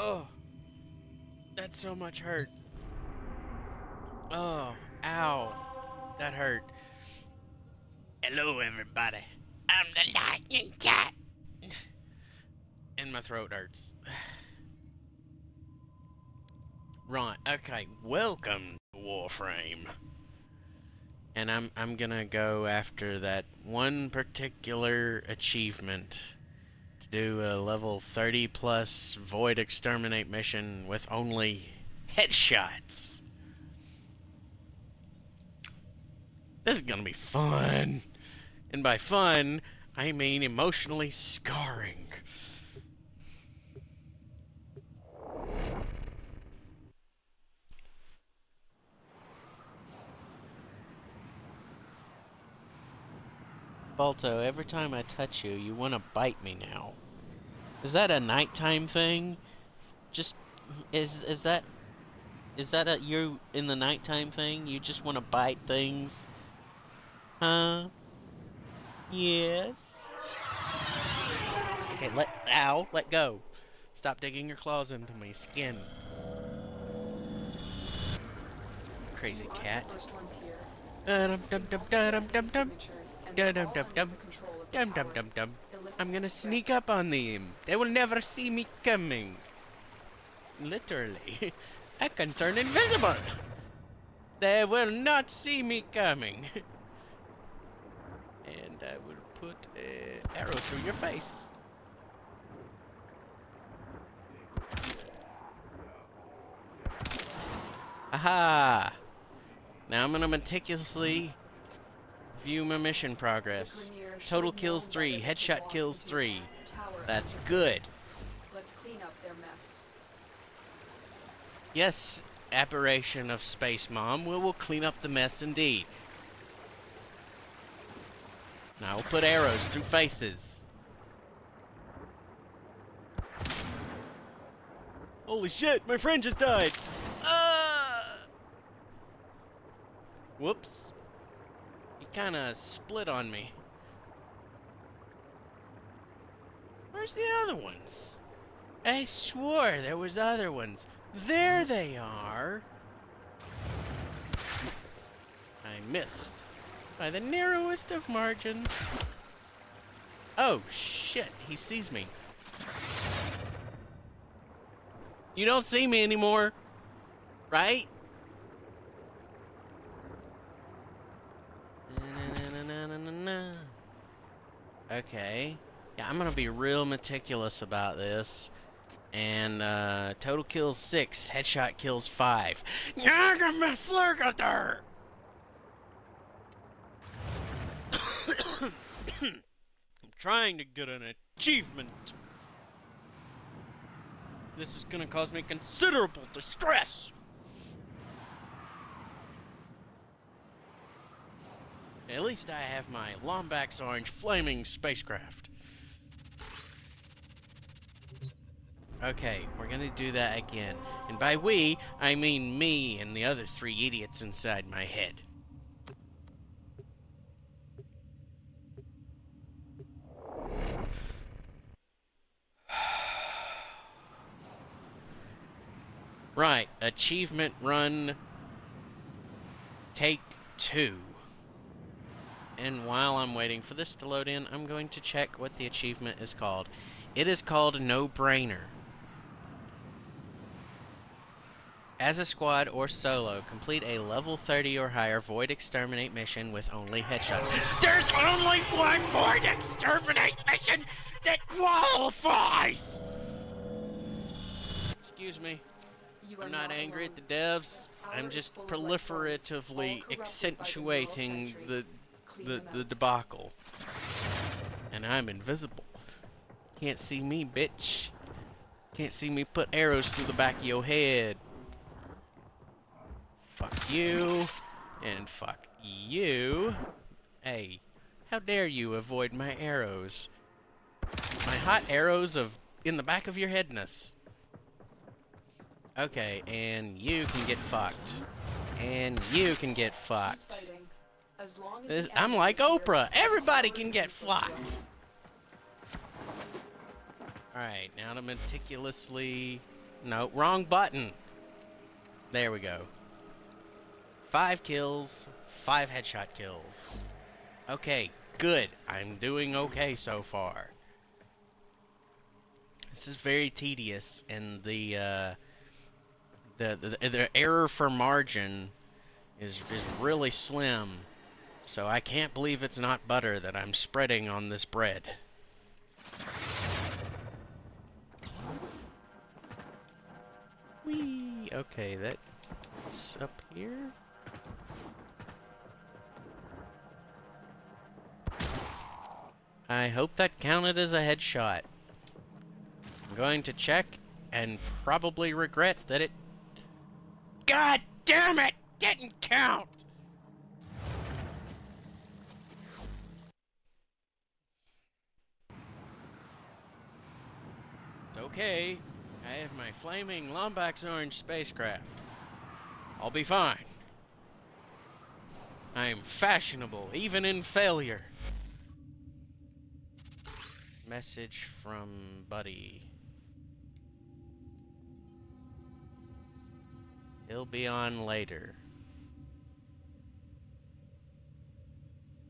Oh, that's so much hurt. Oh, ow, that hurt. Hello, everybody. I'm the lightning cat. And my throat hurts. Right, okay, welcome to Warframe. And I'm gonna go after that one particular achievement to do a level 30 plus void exterminate mission with only headshots. This is gonna be fun. And by fun, I mean emotionally scarring. Balto, every time I touch you, you want to bite me now. Is that a nighttime thing? Just is that a you in the nighttime thing? You just want to bite things? Huh? Yes. Okay, let go. Stop digging your claws into my skin. Crazy cat. I'm gonna sneak up on them. They will never see me coming. Literally. I can turn invisible. They will not see me coming. And I will put an arrow through your face. Aha! Now I'm gonna meticulously view my mission progress. Total kills 3, headshot kills 3. That's good. Let's clean up their mess. Yes, apparition of Space Mom, we will clean up the mess indeed. Now we'll put arrows through faces. Holy shit, my friend just died! Whoops. He kinda split on me. Where's the other ones? I swore there was other ones. There they are! I missed. By the narrowest of margins. Oh shit, he sees me. You don't see me anymore, right? Okay, yeah, I'm gonna be real meticulous about this, and total kills 6, headshot kills 5. I'm trying to get an achievement. This is gonna cause me considerable distress. At least I have my Lombax Orange Flaming Spacecraft. Okay, we're gonna do that again. And by we, I mean me and the other 3 idiots inside my head. Right, achievement run... Take 2. And while I'm waiting for this to load in, I'm going to check what the achievement is called. It is called No-Brainer. As a squad or solo, complete a level 30 or higher void exterminate mission with only headshots. There's only one void exterminate mission that qualifies! Excuse me. I'm not angry at the devs. I'm just proliferatively accentuating the debacle. And I'm invisible. Can't see me, bitch. Can't see me put arrows through the back of your head. Fuck you. And fuck you. Hey, how dare you avoid my arrows? My hot arrows of in the back of your headness. Okay, and you can get fucked. And you can get fucked. As long as I'm like Oprah. Everybody can get flocked. Alright, now to meticulously No, wrong button. There we go. 5 kills, 5 headshot kills. Okay, good. I'm doing okay so far. This is very tedious, and the error for margin is really slim. So I can't believe it's not butter that I'm spreading on this bread. Whee! Okay, that's up here. I hope that counted as a headshot. I'm going to check and probably regret that it... God damn it! Didn't count! It's okay. I have my flaming Lombax Orange spacecraft. I'll be fine. I am fashionable, even in failure. Message from Buddy. He'll be on later.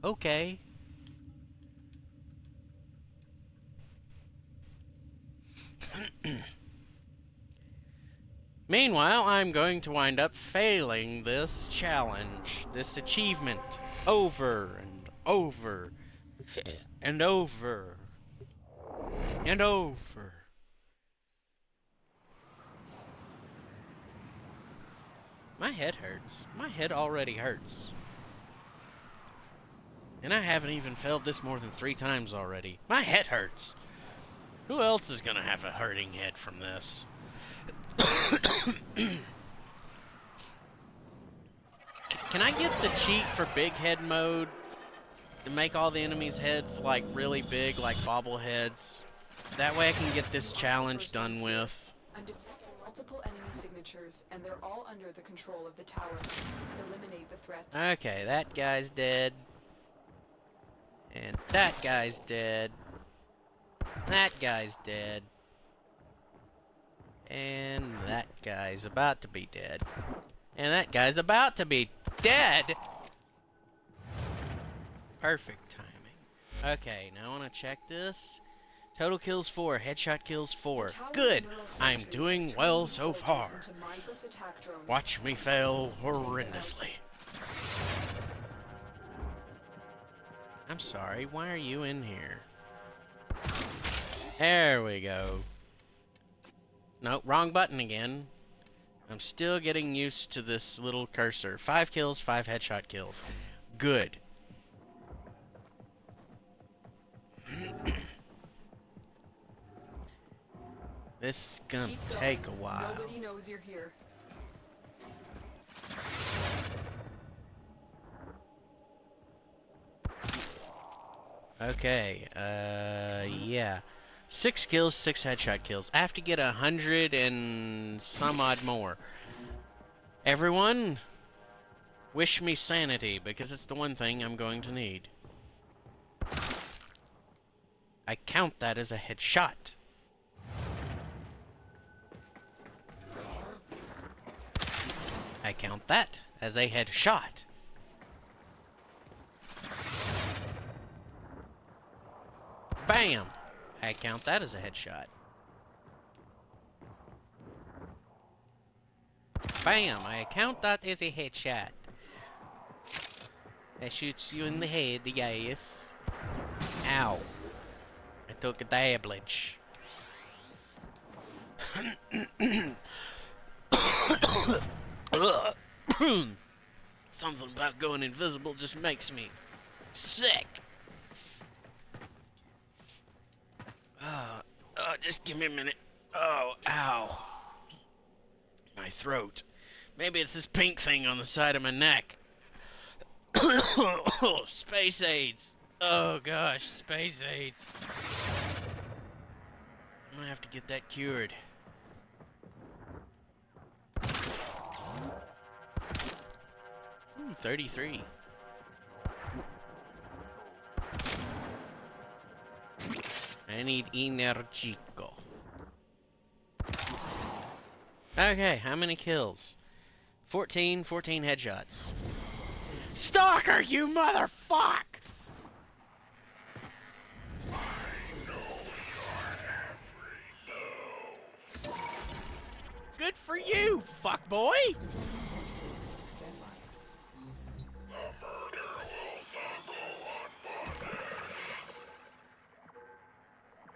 Okay. Meanwhile, I'm going to wind up failing this challenge, this achievement, over and over and over and over. My head hurts. My head already hurts. And I haven't even failed this more than 3 times already. My head hurts. Who else is gonna have a hurting head from this? Can I get the cheat for big head mode to make all the enemies' heads like really big, like bobbleheads? That way I can get this challenge done with. I'm detecting multiple enemy signatures, and they're all under the control of the tower. Eliminate the threat. Okay, that guy's dead. And that guy's dead. That guy's dead. And that guy's about to be dead. And that guy's about to be dead! Perfect timing. Okay, now I want to check this. Total kills 4, headshot kills 4. Good! I'm doing well so far. Watch me fail horrendously. I'm sorry, why are you in here? There we go. No, wrong button again. I'm still getting used to this little cursor. 5 kills, 5 headshot kills. Good. This is gonna take a while. Nobody knows you're here. Okay, yeah. 6 kills, 6 headshot kills. I have to get 100 and some odd more. Everyone, wish me sanity, because it's the one thing I'm going to need. I count that as a headshot. I count that as a headshot. Bam! I count that as a headshot. Bam! I count that as a headshot. That shoots you in the head, yes. Ow. I took a dablage. Something about going invisible just makes me sick. Just give me a minute. Oh, ow. My throat. Maybe it's this pink thing on the side of my neck. Oh, space aids. Oh, gosh, space aids. I'm gonna have to get that cured. Ooh, 33. I need energico. Okay, how many kills? 14, 14 headshots. Stalker, you motherfuck! Good for you, fuck boy!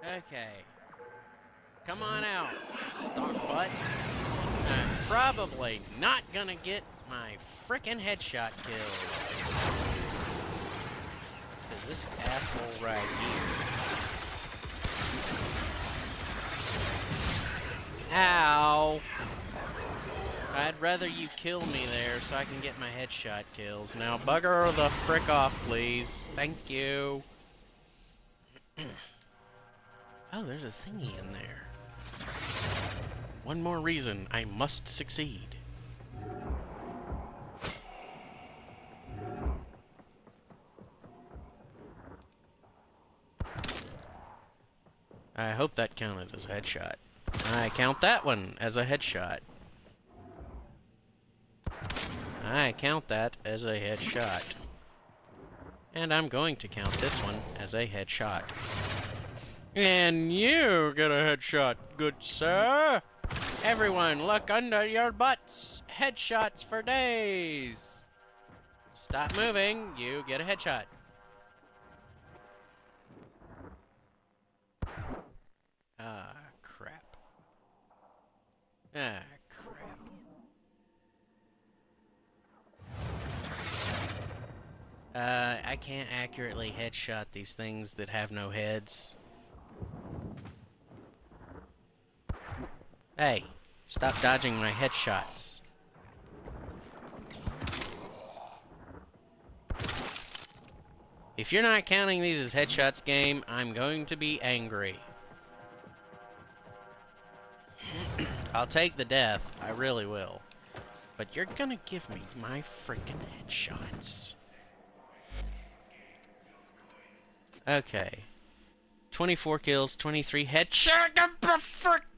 Okay. Come on out, Stalker butt. I'm probably not gonna get my frickin' headshot kill. 'Cause this asshole right here. Ow! I'd rather you kill me there so I can get my headshot kills. Now bugger the frick off, please. Thank you. Oh, there's a thingy in there. One more reason I must succeed. I hope that counted as a headshot. I count that one as a headshot. I count that as a headshot. And I'm going to count this one as a headshot. And you get a headshot, good sir! Everyone, look under your butts! Headshots for days! Stop moving, you get a headshot. Ah, crap. Ah, crap. I can't accurately headshot these things that have no heads. Hey, stop dodging my headshots. If you're not counting these as headshots, game, I'm going to be angry. I'll take the death, I really will. But you're gonna give me my freaking headshots. Okay. 24 kills, 23 headshots.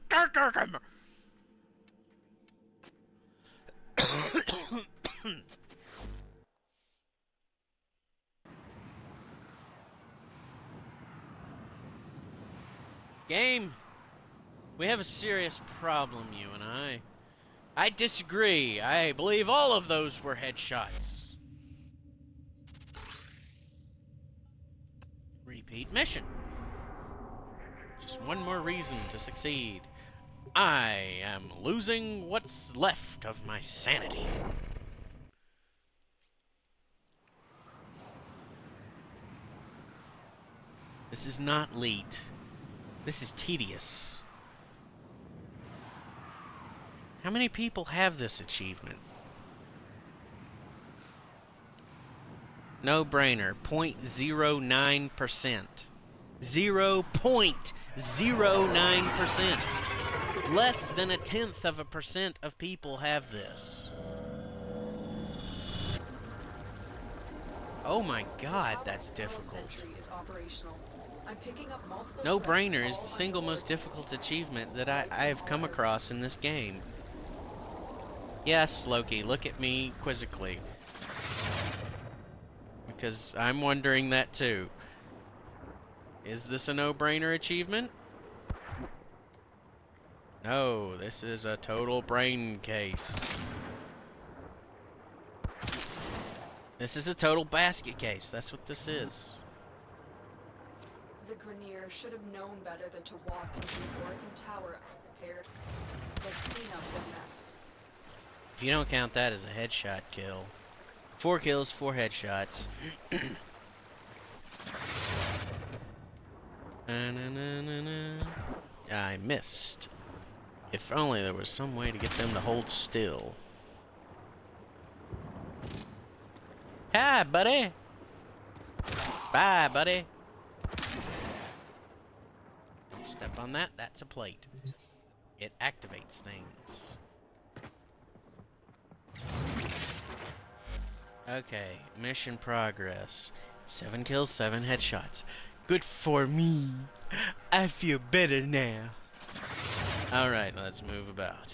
Game, we have a serious problem, you and I. I disagree. I believe all of those were headshots. Repeat mission. Just one more reason to succeed. I am losing what's left of my sanity. This is not late. This is tedious. How many people have this achievement? No-brainer, 0.09%. 0.09%. Less than 0.1% of people have this. Oh my god, that's difficult. No-brainer is the single most difficult achievement that I've come across in this game. Yes, Loki, look at me quizzically. Because I'm wondering that too. Is this a no-brainer achievement? No, this is a total brain case. This is a total basket case. That's what this is. The Grineer should have known better than to walk into the Oricon tower unprepared. Let's clean up the mess. If you don't count that as a headshot kill. 4 kills, 4 headshots. I missed. If only there was some way to get them to hold still. Hi, buddy! Bye, buddy! Don't step on that, that's a plate. It activates things. Okay, mission progress. 7 kills, 7 headshots. Good for me! I feel better now! Alright, let's move about.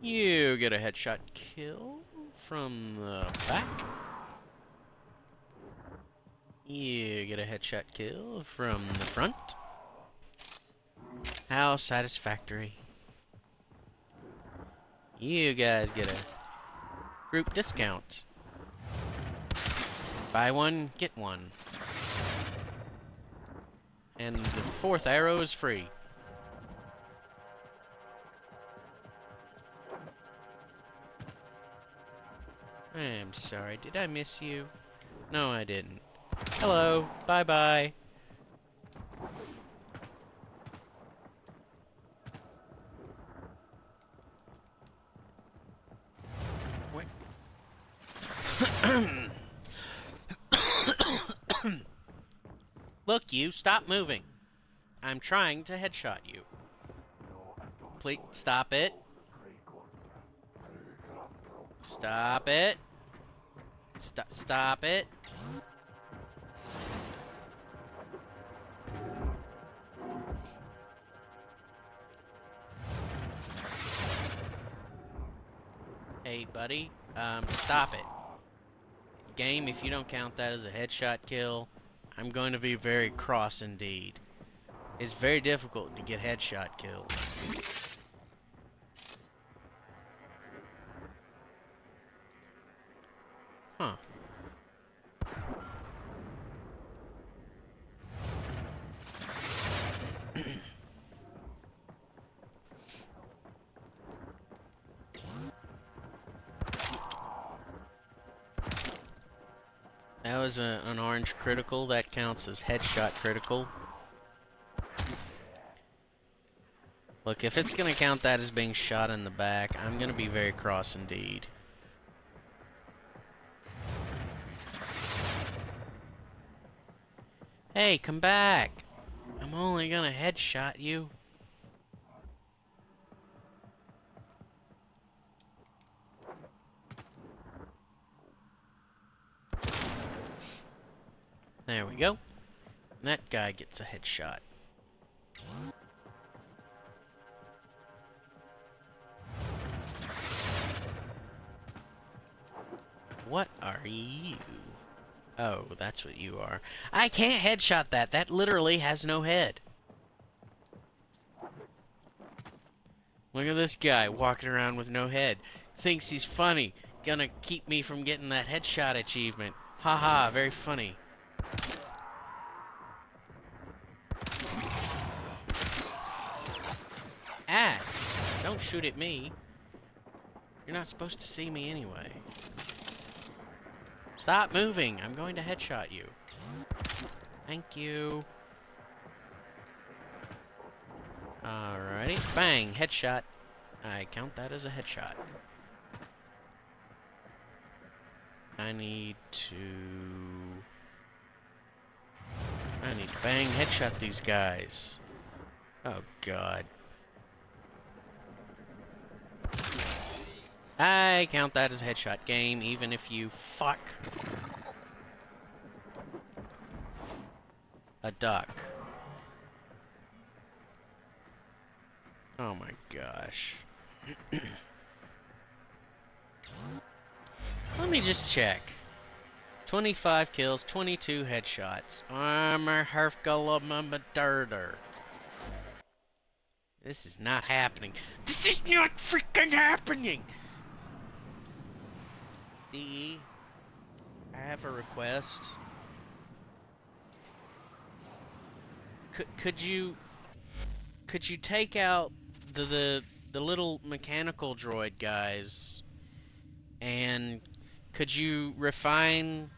You get a headshot kill from the back. You get a headshot kill from the front. How satisfactory. You guys get a group discount. Buy one, get one. And the fourth arrow is free. I'm sorry, did I miss you? No, I didn't. Hello, bye-bye. What? Look, you, stop moving. I'm trying to headshot you. Please, stop it. Stop it. Stop it. Hey, buddy. Stop it. Game, if you don't count that as a headshot kill, I'm going to be very cross indeed. It's very difficult to get headshot kills. Huh. That was an orange critical. That counts as headshot critical. Look, if it's gonna count that as being shot in the back, I'm gonna be very cross indeed. Hey, come back! I'm only gonna headshot you. There we go. And that guy gets a headshot. What are you? Oh, that's what you are. I can't headshot that. That literally has no head. Look at this guy walking around with no head. Thinks he's funny. Gonna keep me from getting that headshot achievement. Haha, very funny. Ass! Don't shoot at me. You're not supposed to see me anyway. Stop moving! I'm going to headshot you. Thank you. Alrighty. Bang! Headshot. I count that as a headshot. I need to bang headshot these guys. Oh god. I count that as a headshot, game, even if you fuck a duck. Oh my gosh. Let me just check. 25 kills, 22 headshots. Armor herfgalumummadurder. This is not happening. This is not freaking happening! DE, I have a request. Could you take out the little mechanical droid guys, and could you refine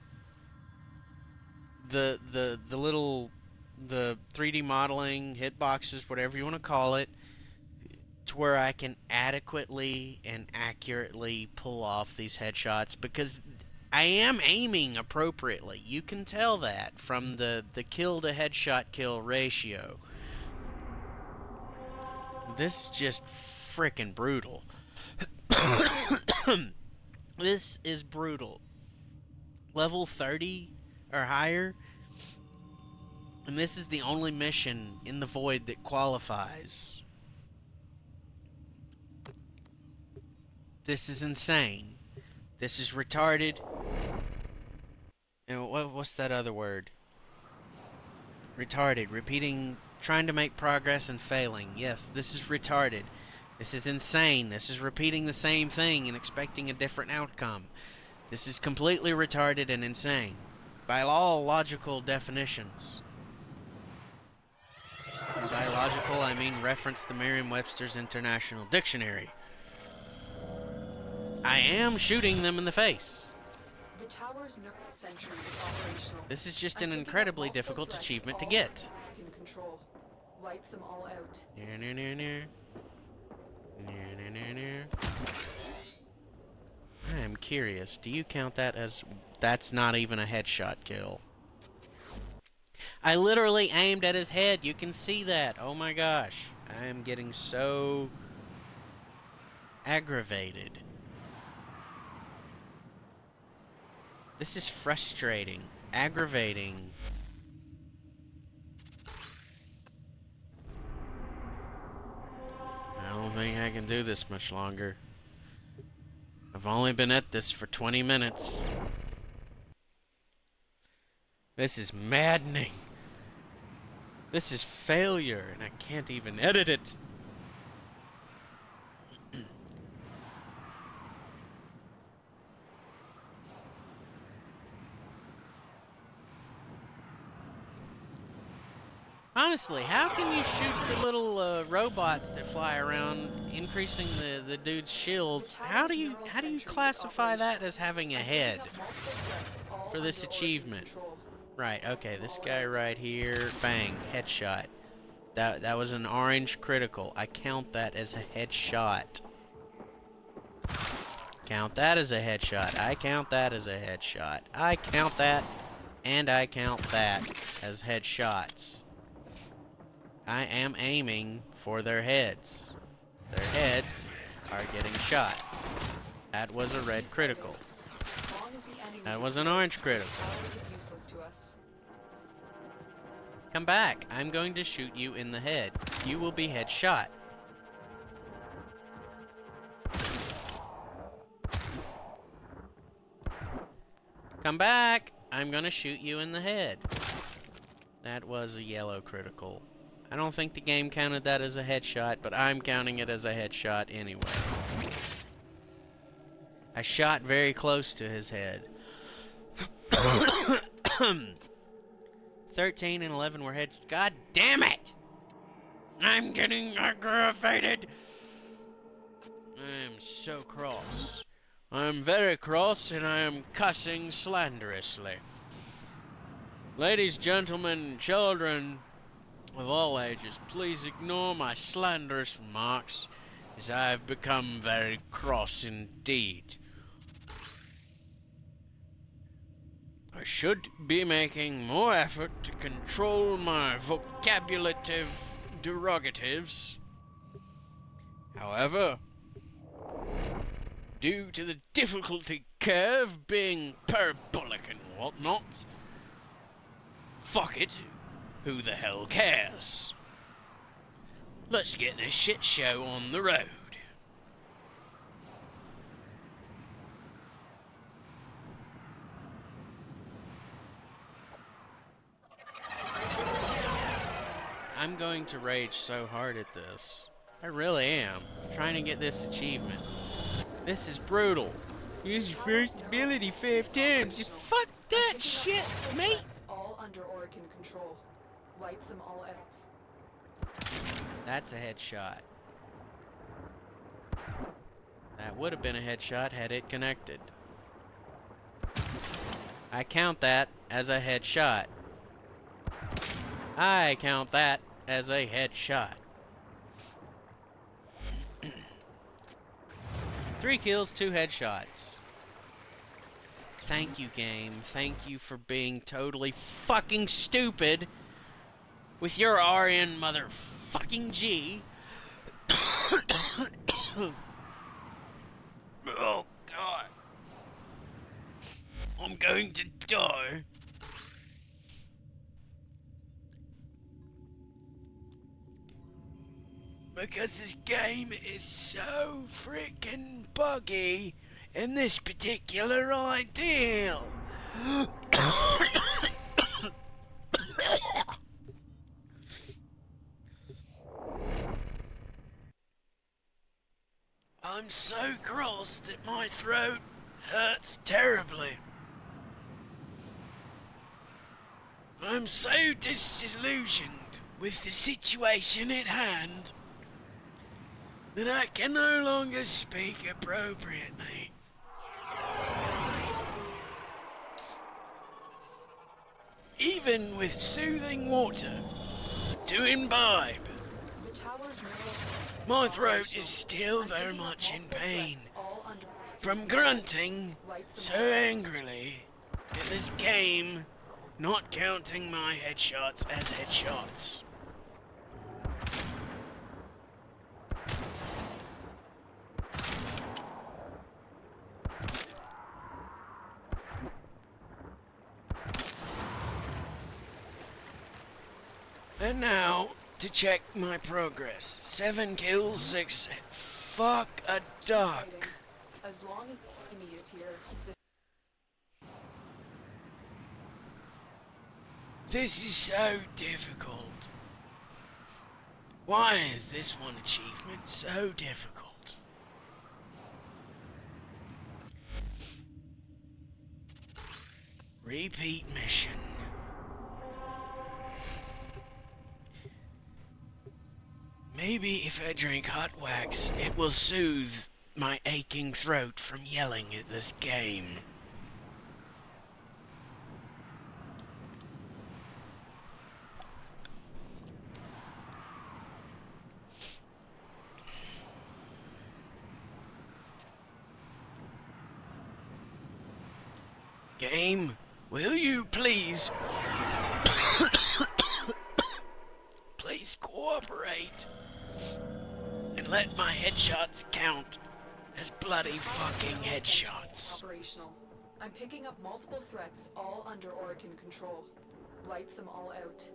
the 3D modeling, hitboxes, whatever you want to call it, to where I can adequately and accurately pull off these headshots, because I am aiming appropriately. You can tell that from the kill to headshot kill ratio. This is just frickin' brutal. This is brutal. Level 30 or higher, and this is the only mission in the void that qualifies. This is insane. This is retarded. And what's that other word? Retarded. Repeating, trying to make progress and failing. Yes, this is retarded. This is insane. This is repeating the same thing and expecting a different outcome. This is completely retarded and insane. By all logical definitions. By logical, I mean reference to Merriam-Webster's International Dictionary. I am shooting them in the face. The tower's nerve sentry is operational. This is just an incredibly difficult achievement to get. Wipe them all out. Near. I am curious. Do you count that as... That's not even a headshot kill. I literally aimed at his head. You can see that. Oh my gosh. I am getting so aggravated. This is frustrating, aggravating. I don't think I can do this much longer. I've only been at this for 20 minutes. This is maddening. This is failure, and I can't even edit it. Honestly, how can you shoot the little robots that fly around, increasing the dude's shields? How do you classify that as having a head for this achievement? Right. Okay. This guy right here, bang, headshot. That was an orange critical. I count that as a headshot. Count that as a headshot. I count that as a headshot. I count that, and I count that as headshots. I am aiming for their heads. Their heads are getting shot. That was a red critical. That was an orange critical. Come back. I'm going to shoot you in the head. You will be headshot. Come back. I'm going to shoot you in the head. That was a yellow critical. I don't think the game counted that as a headshot, but I'm counting it as a headshot anyway. I shot very close to his head. 13 and 11 were headshots. God damn it! I'm getting aggravated! I am so cross. I am very cross, and I am cussing slanderously. Ladies, gentlemen, children of all ages, please ignore my slanderous remarks, as I have become very cross indeed. I should be making more effort to control my vocabulative derogatives. However, due to the difficulty curve being parabolic and whatnot, fuck it. Who the hell cares? Let's get this shit show on the road. I'm going to rage so hard at this. I really am. Trying to get this achievement. This is brutal. Use your first ability 5 times. You fuck that shit, mate! All under Oricon control. Wipe them all out. That's a headshot. That would have been a headshot had it connected. I count that as a headshot. I count that as a headshot. 3 kills, 2 headshots. Thank you, game. Thank you for being totally fucking stupid with your RN motherfucking G. Oh god. I'm going to die. because this game is so freaking buggy in this particular ideal. I'm so cross that my throat hurts terribly. I'm so disillusioned with the situation at hand that I can no longer speak appropriately. Even with soothing water to imbibe, my throat is still very much in pain from grunting so angrily at this game, not counting my headshots as headshots. And now to check my progress. 7 kills, 6. Fuck a duck. As long as the enemy is here, this is so difficult. Why is this one achievement so difficult? Repeat mission. Maybe if I drink hot wax, it will soothe my aching throat from yelling at this game. Game, will you please cooperate and let my headshots count as bloody fucking headshots. Operational. I'm picking up multiple threats, all under Oricon control. Wipe them all out.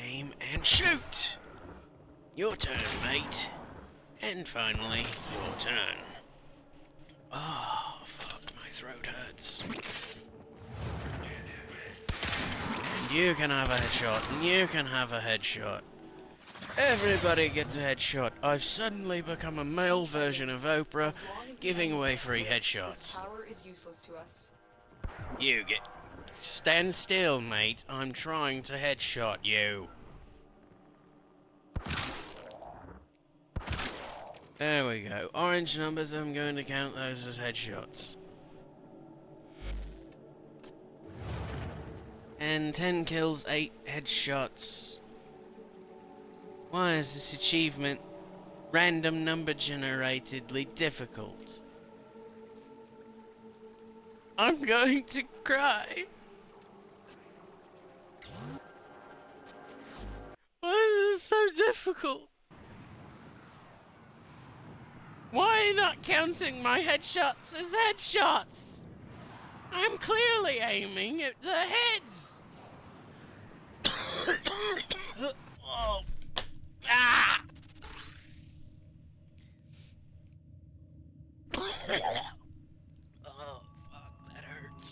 Aim and shoot! Your turn, mate. And finally, your turn. Oh, fuck, my throat hurts. And you can have a headshot, and you can have a headshot. Everybody gets a headshot. I've suddenly become a male version of Oprah, giving away free headshots. Power is useless to us. You get... Stand still, mate. I'm trying to headshot you. There we go. Orange numbers, I'm going to count those as headshots. And 10 kills, 8 headshots. Why is this achievement random number generatedly difficult? I'm going to cry. Why is this so difficult? Why are you not counting my headshots as headshots? I'm clearly aiming at the heads! Oh. Ah. Oh, fuck, that hurts.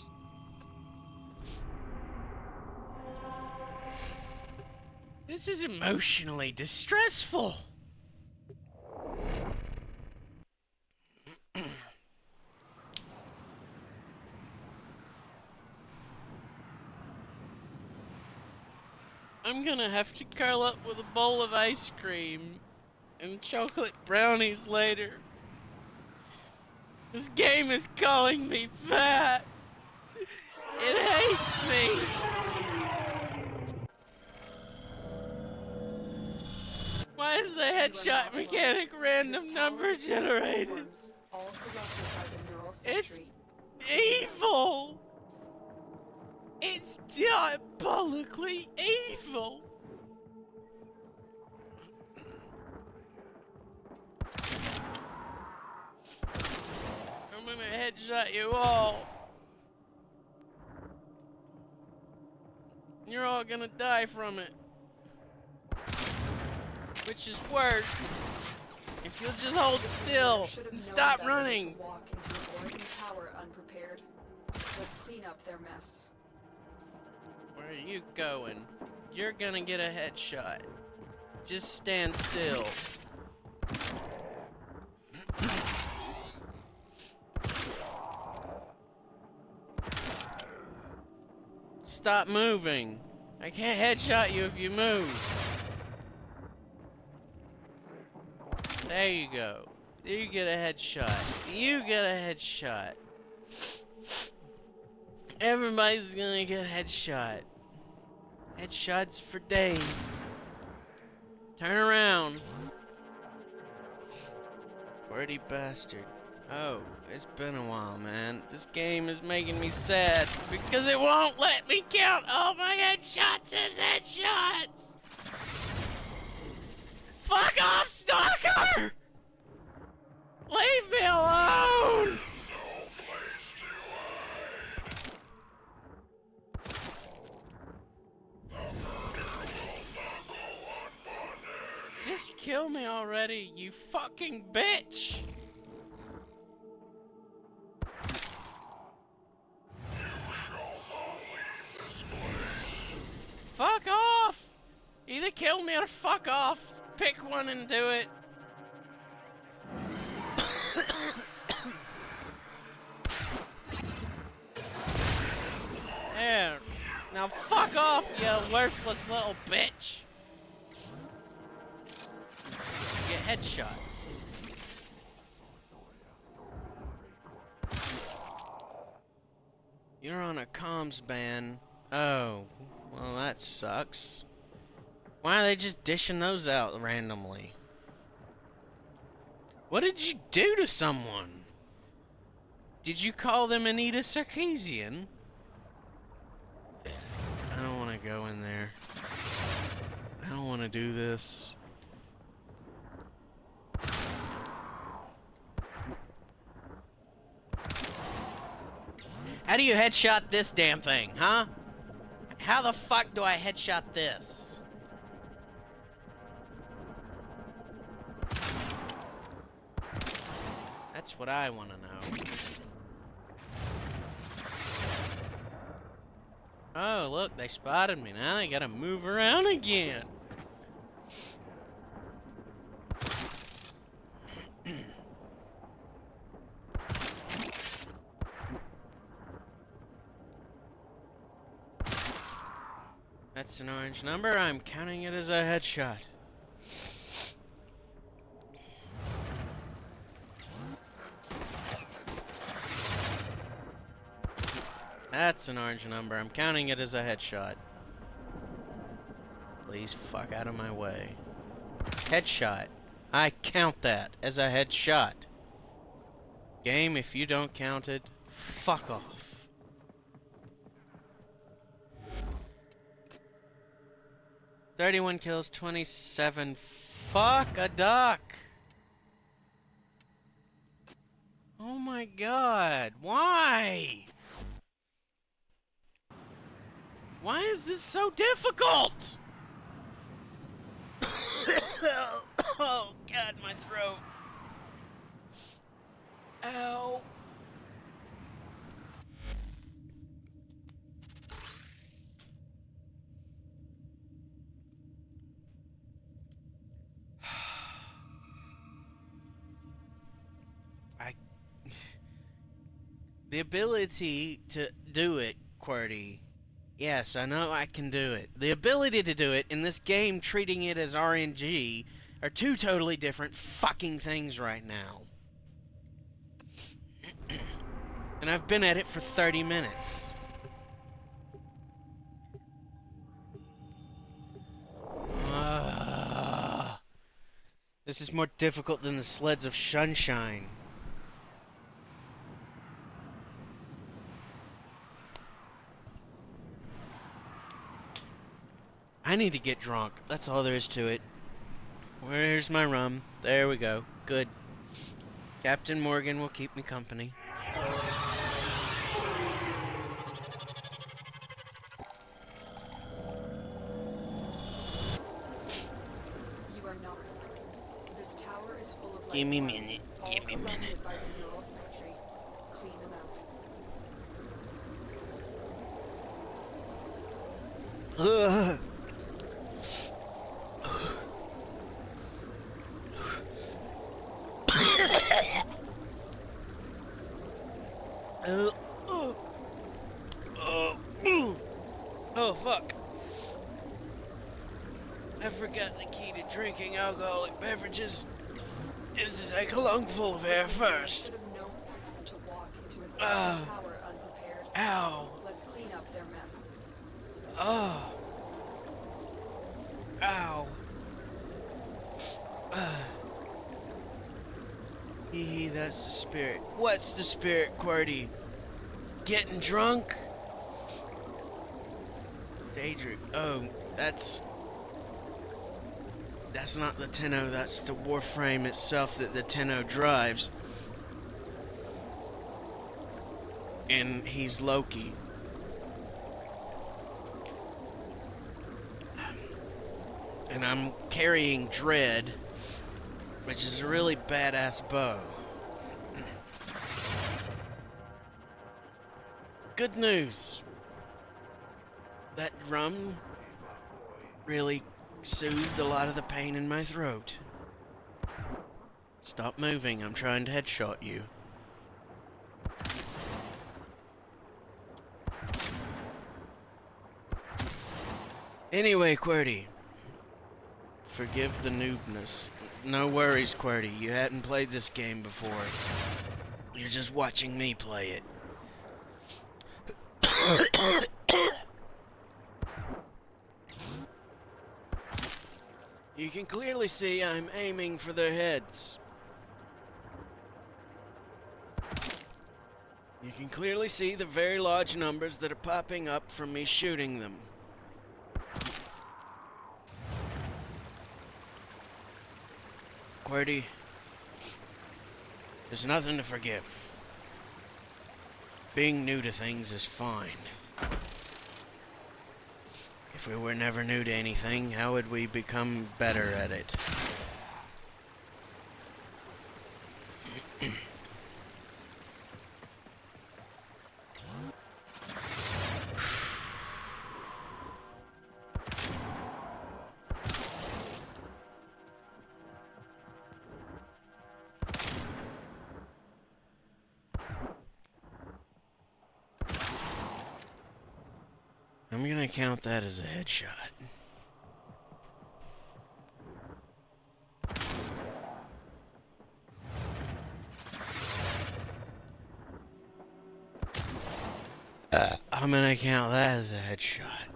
This is emotionally distressful. I'm gonna have to curl up with a bowl of ice cream and chocolate brownies later. This game is calling me fat. It hates me. Why is the headshot mechanic random number generated? It's evil! It's diabolically evil! I'm gonna headshot you all! and you're all gonna die from it. Which is worse, if you'll just hold still and stop running. Walk into Oricon Tower unprepared. Let's clean up their mess. Where are you going? You're gonna get a headshot. Just stand still. Stop moving. I can't headshot you if you move. There you go. You get a headshot. You get a headshot. Everybody's gonna get a headshot. Headshots for days. Turn around. Wordy bastard. Oh, it's been a while, man. This game is making me sad because it won't let me count all my headshots as headshots! Fuck off, Stalker! Leave me alone! Just kill me already, you fucking bitch! Fuck off! Either kill me or fuck off. Pick one and do it. There. Now fuck off, you worthless little bitch. Get headshots. You're on a comms ban. Oh. Well, that sucks. Why are they just dishing those out randomly? What did you do to someone? Did you call them Anita Sarkeesian? I don't want to go in there. I don't want to do this. How do you headshot this damn thing, huh? How the fuck do I headshot this? That's what I want to know. Oh, look, they spotted me. Now I gotta move around again. That's an orange number, I'm counting it as a headshot. That's an orange number, I'm counting it as a headshot. Please fuck out of my way. Headshot. I count that as a headshot. Game, if you don't count it, fuck off. "31 kills, 27." Fuck a duck! Oh my god! Why? Why is this so difficult? Oh god, my throat! Ow! The ability to do it, QWERTY. Yes, I know I can do it. The ability to do it in this game, treating it as RNG, are two totally different fucking things right now. And I've been at it for 30 minutes. This is more difficult than the Sleds of Sunshine. I need to get drunk. That's all there is to it. Where's my rum? There we go. Good. Captain Morgan will keep me company. Give me a minute. Give me a minute. Ugh. Oh, fuck. I forgot the key to drinking alcoholic beverages is to take a lung full of air first. Ow. Let's clean up their mess. Oh. Ow. Hee, that's the spirit. What's the spirit, QWERTY? Getting drunk? Daedric. Oh, that's not the Tenno, that's the Warframe itself that the Tenno drives. And he's Loki. And I'm carrying Dread, which is a really badass bow. Good news. That rum really soothed a lot of the pain in my throat. Stop moving, I'm trying to headshot you. Anyway, QWERTY. Forgive the noobness. No worries, QWERTY. You hadn't played this game before. You're just watching me play it. You can clearly see I'm aiming for their heads. You can clearly see the very large numbers that are popping up from me shooting them. QWERTY, there's nothing to forgive. Being new to things is fine. If we were never new to anything, how would we become better at it? I'm gonna count that as a headshot. I'm gonna count that as a headshot.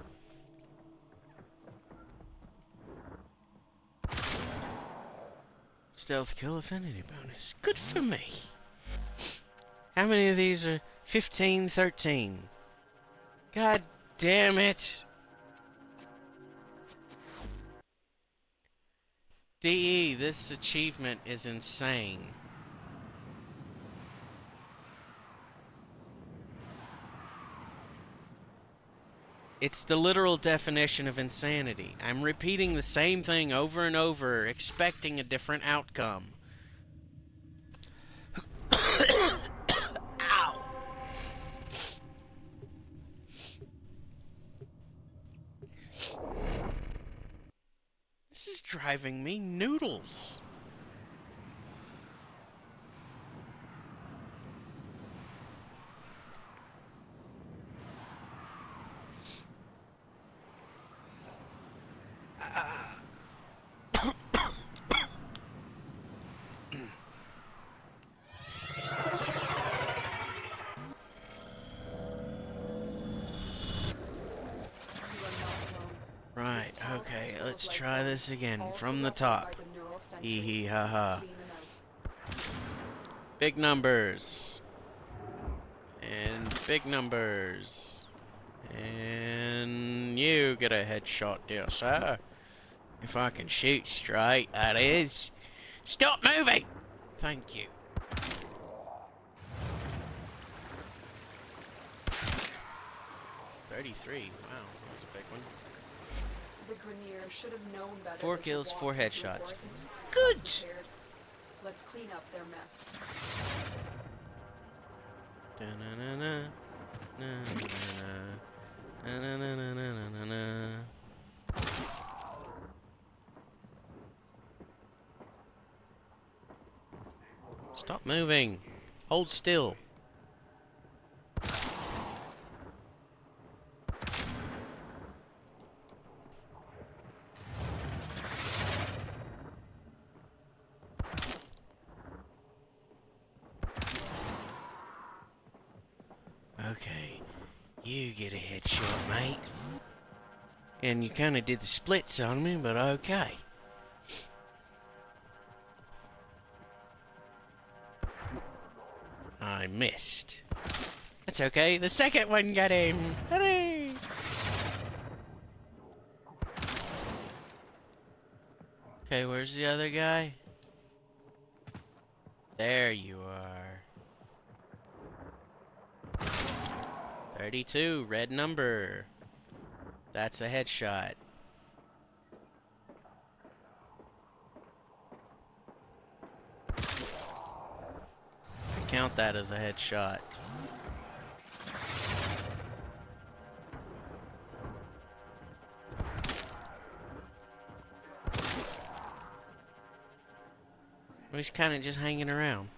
Stealth kill affinity bonus. Good for me. How many of these are 15, 13? God damn it! DE, this achievement is insane. It's the literal definition of insanity. I'm repeating the same thing over and over, expecting a different outcome. Driving me noodles. Let's try this again from the top. Hee hee ha ha. Big numbers. And big numbers. And you get a headshot, dear sir. If I can shoot straight, that is. Stop moving! Thank you. $33. Wow, that was a big one. The Grineer should have known better. 4 kills, 4 headshots. Good! Let's clean up their mess. Stop moving. Hold still. Okay, you get a headshot, mate. And you kind of did the splits on me, but okay. I missed. That's okay, the second one got him! Hooray! Okay, where's the other guy? There you are. 32, red number. That's a headshot. I count that as a headshot. He's kind of just hanging around.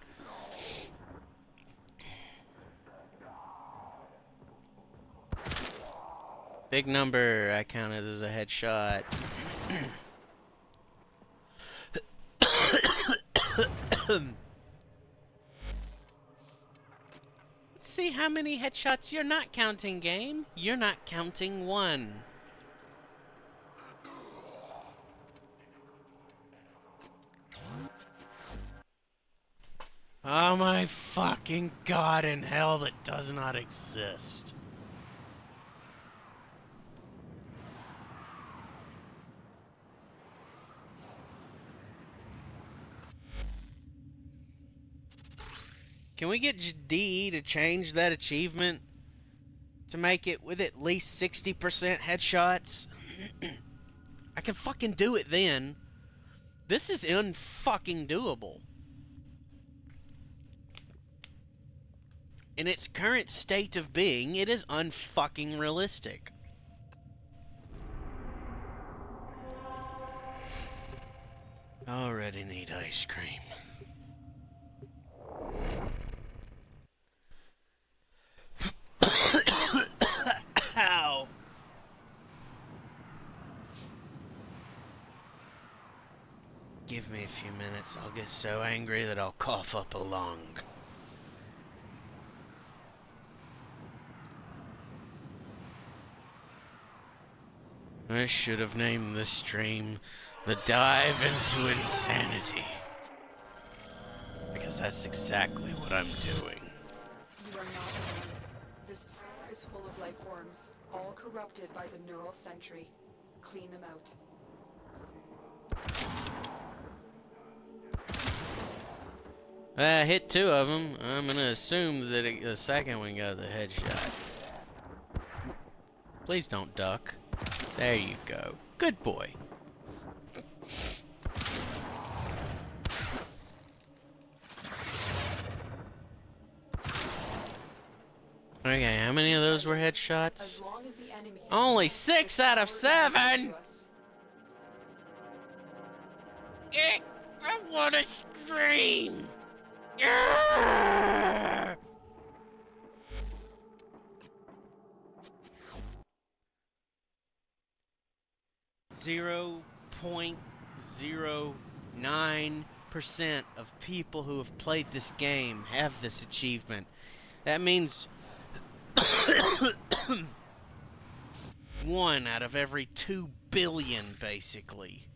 Big number, I counted as a headshot. Let's see how many headshots you're not counting, game. You're not counting one. Oh my fucking god in hell, that does not exist. Can we get DE to change that achievement to make it with at least 60% headshots? I can fucking do it then. This is unfucking doable. In its current state of being, it is unfucking realistic. Already need ice cream. Ow. Give me a few minutes, I'll get so angry that I'll cough up a lung. I should have named this stream The Dive into Insanity, because that's exactly what I'm doing. You are not. This floor is full of life forms, all corrupted by the neural sentry. Clean them out. I hit two of them. I'm gonna assume that the second one got the headshot. Please don't duck. There you go. Good boy. Okay, how many of those were headshots? As long as the enemy only 6 out of 7! I wanna scream! .09% of people who have played this game have this achievement. That means 1 out of every 2 billion, basically.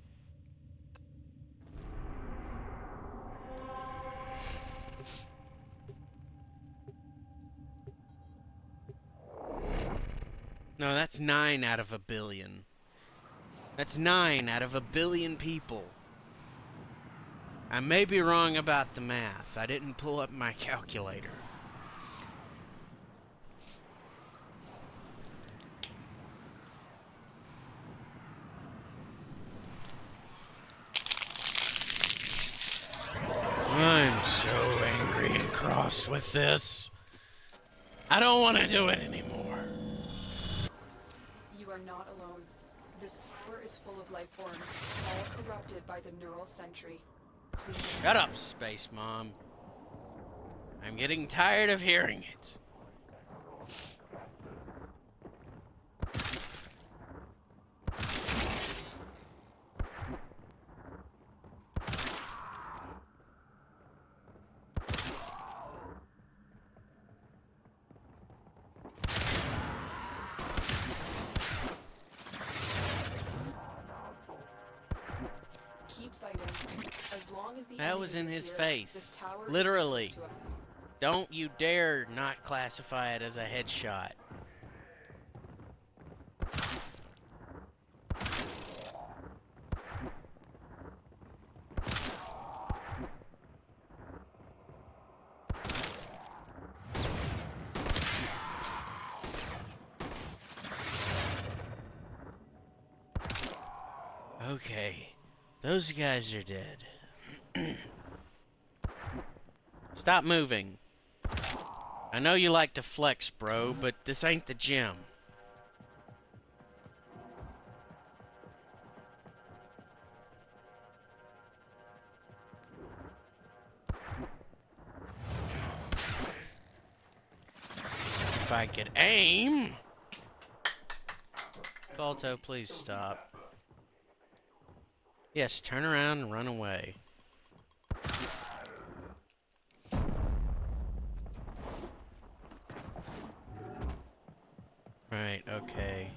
No, that's 9 out of a billion. That's 9 out of a billion people. I may be wrong about the math. I didn't pull up my calculator. lost with this. I don't want to do it anymore. You are not alone. This tower is full of life forms, all corrupted by the neural sentry. Please. Shut up, Space Mom. I'm getting tired of hearing it. That was in his face, literally. Don't you dare not classify it as a headshot. Okay, those guys are dead. Stop moving. I know you like to flex, bro, but this ain't the gym. If I could aim. Balto, please stop. Yes, turn around and run away. Right, okay.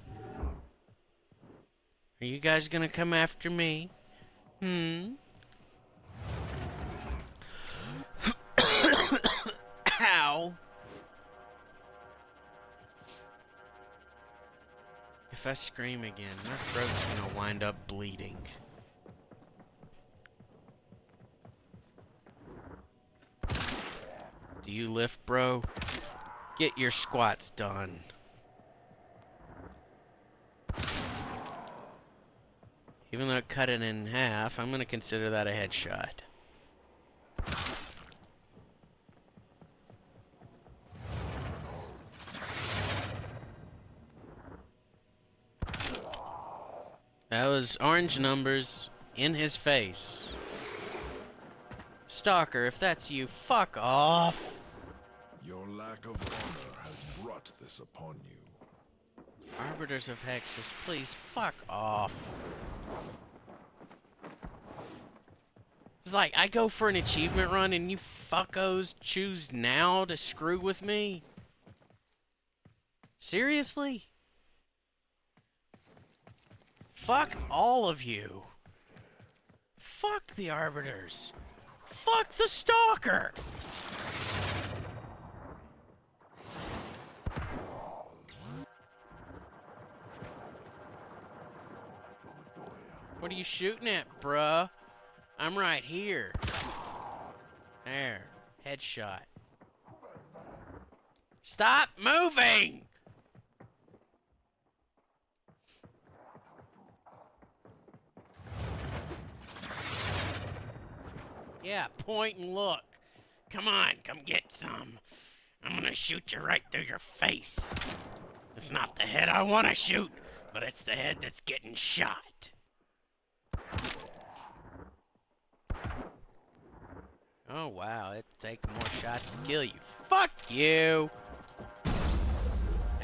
Are you guys gonna come after me? Hmm? Ow! If I scream again, my throat's gonna wind up bleeding. Do you lift, bro? Get your squats done. Even though I cut it in half, I'm gonna consider that a headshot. That was orange numbers in his face. Stalker, if that's you, fuck off! Your lack of honor has brought this upon you. Arbiters of Hexis, please fuck off. It's like, I go for an achievement run and you fuckos choose now to screw with me? Seriously? Fuck all of you. Fuck the Arbiters. Fuck the Stalker! What are you shooting at, bruh? I'm right here. There. Headshot. Stop moving! Yeah, point and look. Come on, come get some. I'm gonna shoot you right through your face. It's not the head I wanna shoot, but it's the head that's getting shot. Oh wow, it takes more shots to kill you. Fuck you!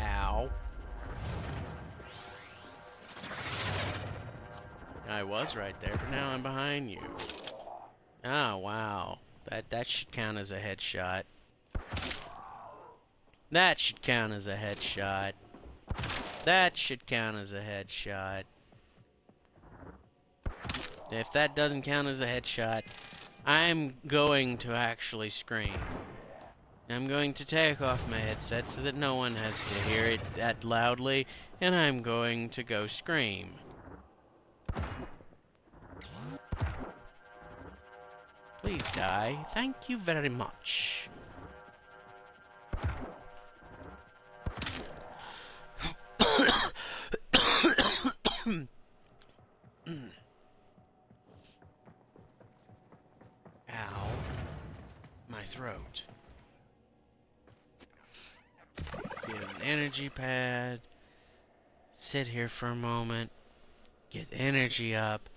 Ow. I was right there, but now I'm behind you. Oh wow. That should count as a headshot. That should count as a headshot. That should count as a headshot. If that doesn't count as a headshot, I'm going to actually scream. I'm going to take off my headset so that no one has to hear it that loudly, and I'm going to go scream. Please die. Thank you very much. Ow. My throat. energy pad, sit here for a moment, get energy up,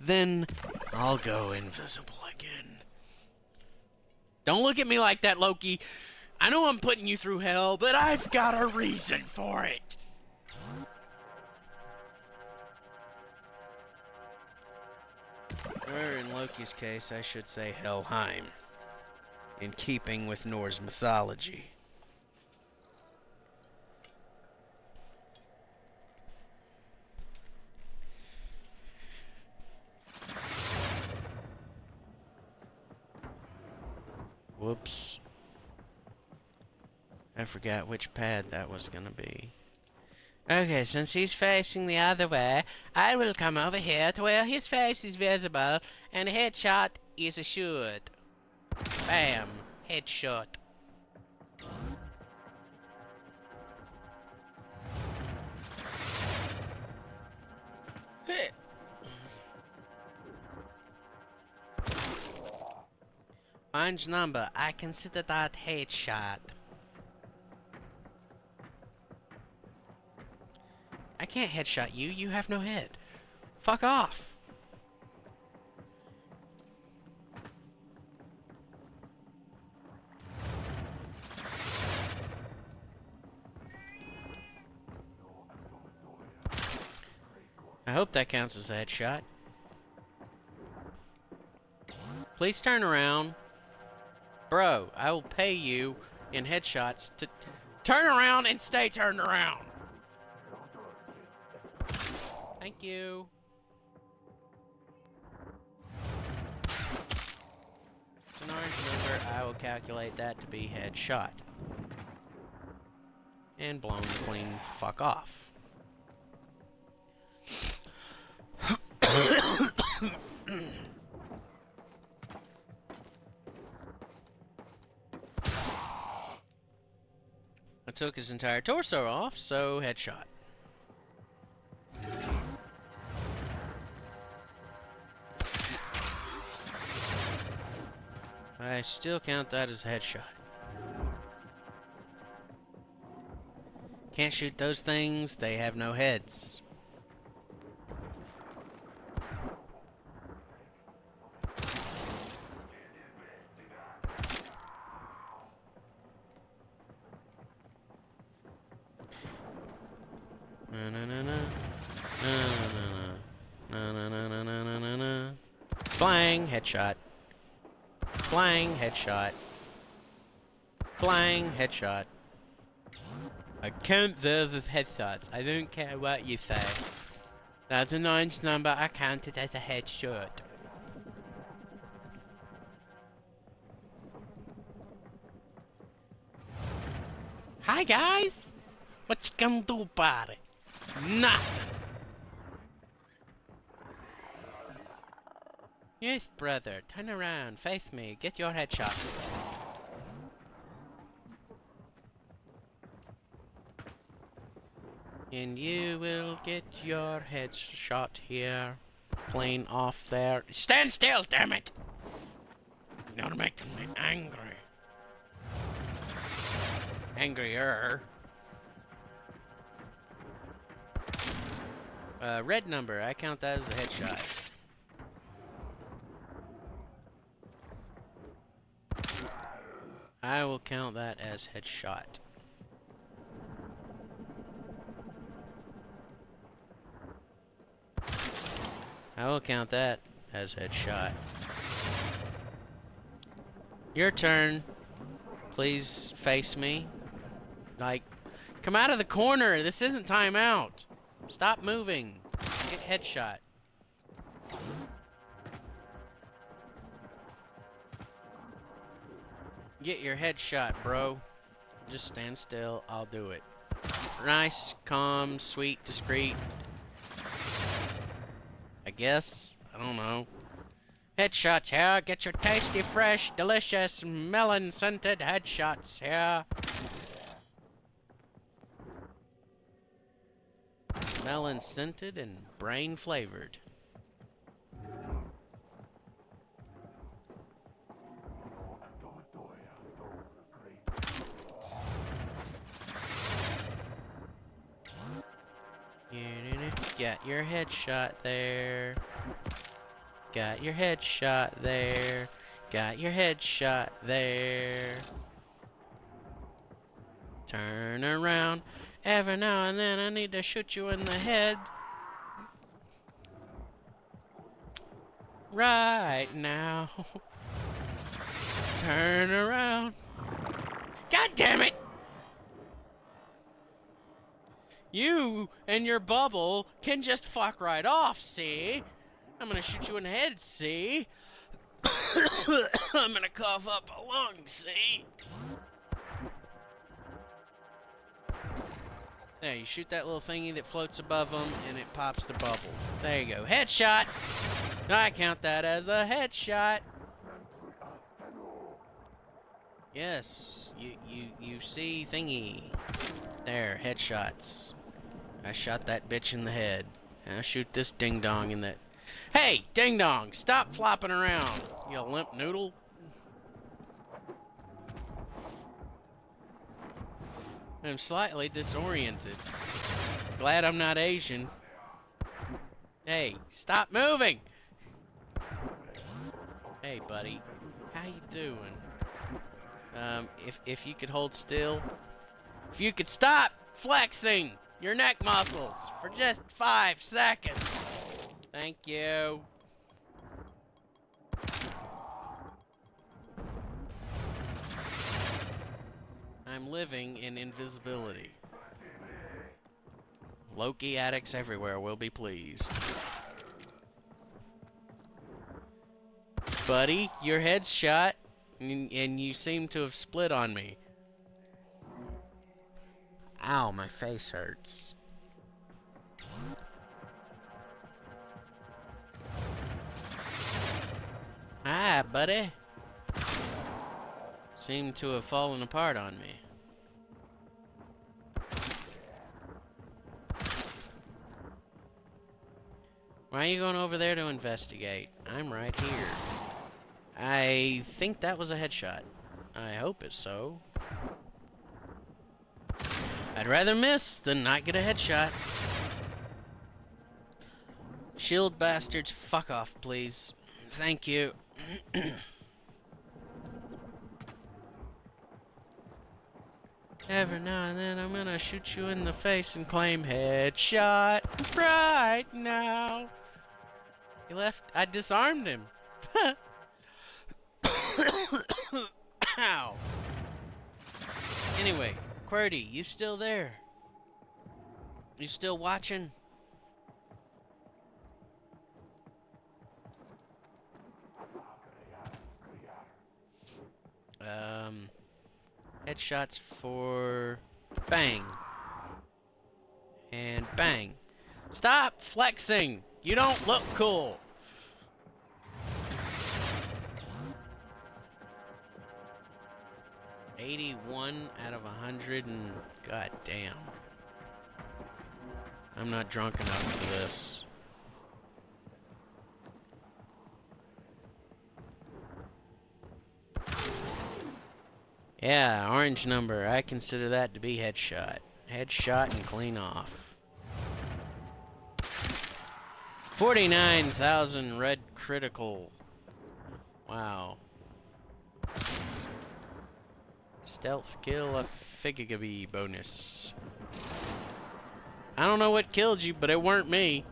then I'll go invisible again. Don't look at me like that, Loki. I know I'm putting you through hell, but I've got a reason for it. Or in Loki's case, I should say Helheim, in keeping with Norse mythology. Whoops. I forgot which pad that was gonna be. Okay, since he's facing the other way, I will come over here to where his face is visible and headshot is assured. Bam! Headshot. Orange number, I consider that headshot. I can't headshot you, you have no head. Fuck off! I hope that counts as a headshot. Please turn around. Bro, I will pay you in headshots to turn around and stay turned around. Thank you. It's an orange number. I will calculate that to be headshot. And blown clean fuck off. I took his entire torso off, so headshot. I still count that as a headshot. Can't shoot those things, they have no heads. Flying headshot. Flying headshot. Flying headshot. I count those as headshots. I don't care what you say. That's an orange number. I count it as a headshot. Hi guys! What you gonna do about it? Nothing! Yes, brother. Turn around. Face me. Get your headshot. And you will get your headshot here. Plane off there. Stand still, damn it! You're making me angry. Angrier. Red number. I count that as a headshot. I will count that as headshot. I will count that as headshot. Your turn. Please face me. Like, come out of the corner. This isn't timeout. Stop moving. Get headshot. Get your headshot, bro. Just stand still. I'll do it. Nice, calm, sweet, discreet. I guess. I don't know. Headshots here. Get your tasty, fresh, delicious, melon-scented headshots here. Melon-scented and brain-flavored. Got your headshot there. Got your headshot there. Got your headshot there. Turn around. Every now and then I need to shoot you in the head. Right now. Turn around. God damn it! You and your bubble can just fuck right off, see? I'm gonna shoot you in the head, see? I'm gonna cough up a lung, see? There, you shoot that little thingy that floats above them, and it pops the bubble. There you go. Headshot! I count that as a headshot! Yes, you see thingy. There, headshots. I shot that bitch in the head. And I shoot this ding-dong in that... Hey, ding-dong, stop flopping around, you limp noodle. I'm slightly disoriented. Glad I'm not Asian. Hey, stop moving! Hey, buddy. How you doing? If you could hold still... If you could stop flexing your neck muscles for just 5 seconds. Thank you. I'm living in invisibility. Loki addicts everywhere will be pleased. Buddy, your head's shot, and you seem to have split on me. Ow, my face hurts. Hi, buddy. Seem to have fallen apart on me. Why are you going over there to investigate? I'm right here. I think that was a headshot. I hope it's so. I'd rather miss than not get a headshot. Shield bastards, fuck off, please. Thank you. Every now and then I'm gonna shoot you in the face and claim headshot right now. He left. I disarmed him. Ow. Anyway. QWERTY, you still there? You still watching? Headshots for... Bang! And bang! Stop flexing! You don't look cool! /100 and goddamn. I'm not drunk enough for this. Yeah, orange number. I consider that to be headshot. Headshot and clean off. 49,000 red critical. Wow. Stealth kill, a figgy bonus. I don't know what killed you, but it weren't me.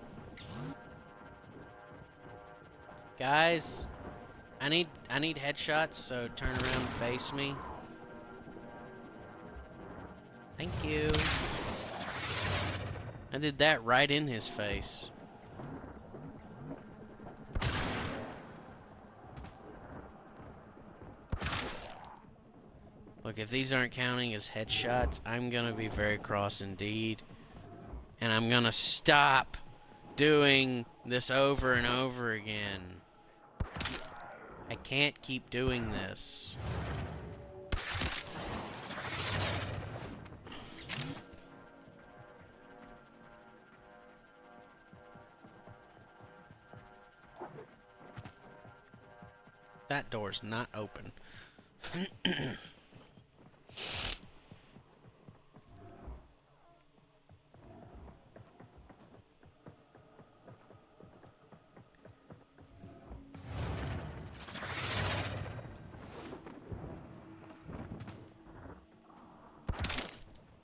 Guys, I need headshots, so turn around and face me. Thank you. I did that right in his face. Look, if these aren't counting as headshots, I'm gonna be very cross indeed. And I'm gonna stop doing this over and over again. I can't keep doing this. That door's not open.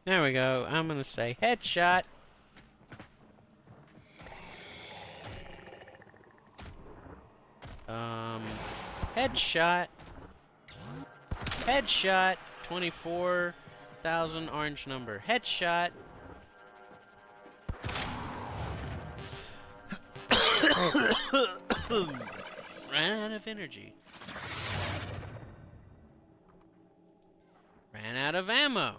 There we go. I'm gonna say headshot. Headshot. Headshot. 24,000 orange number. Headshot. Ran out of energy. Ran out of ammo.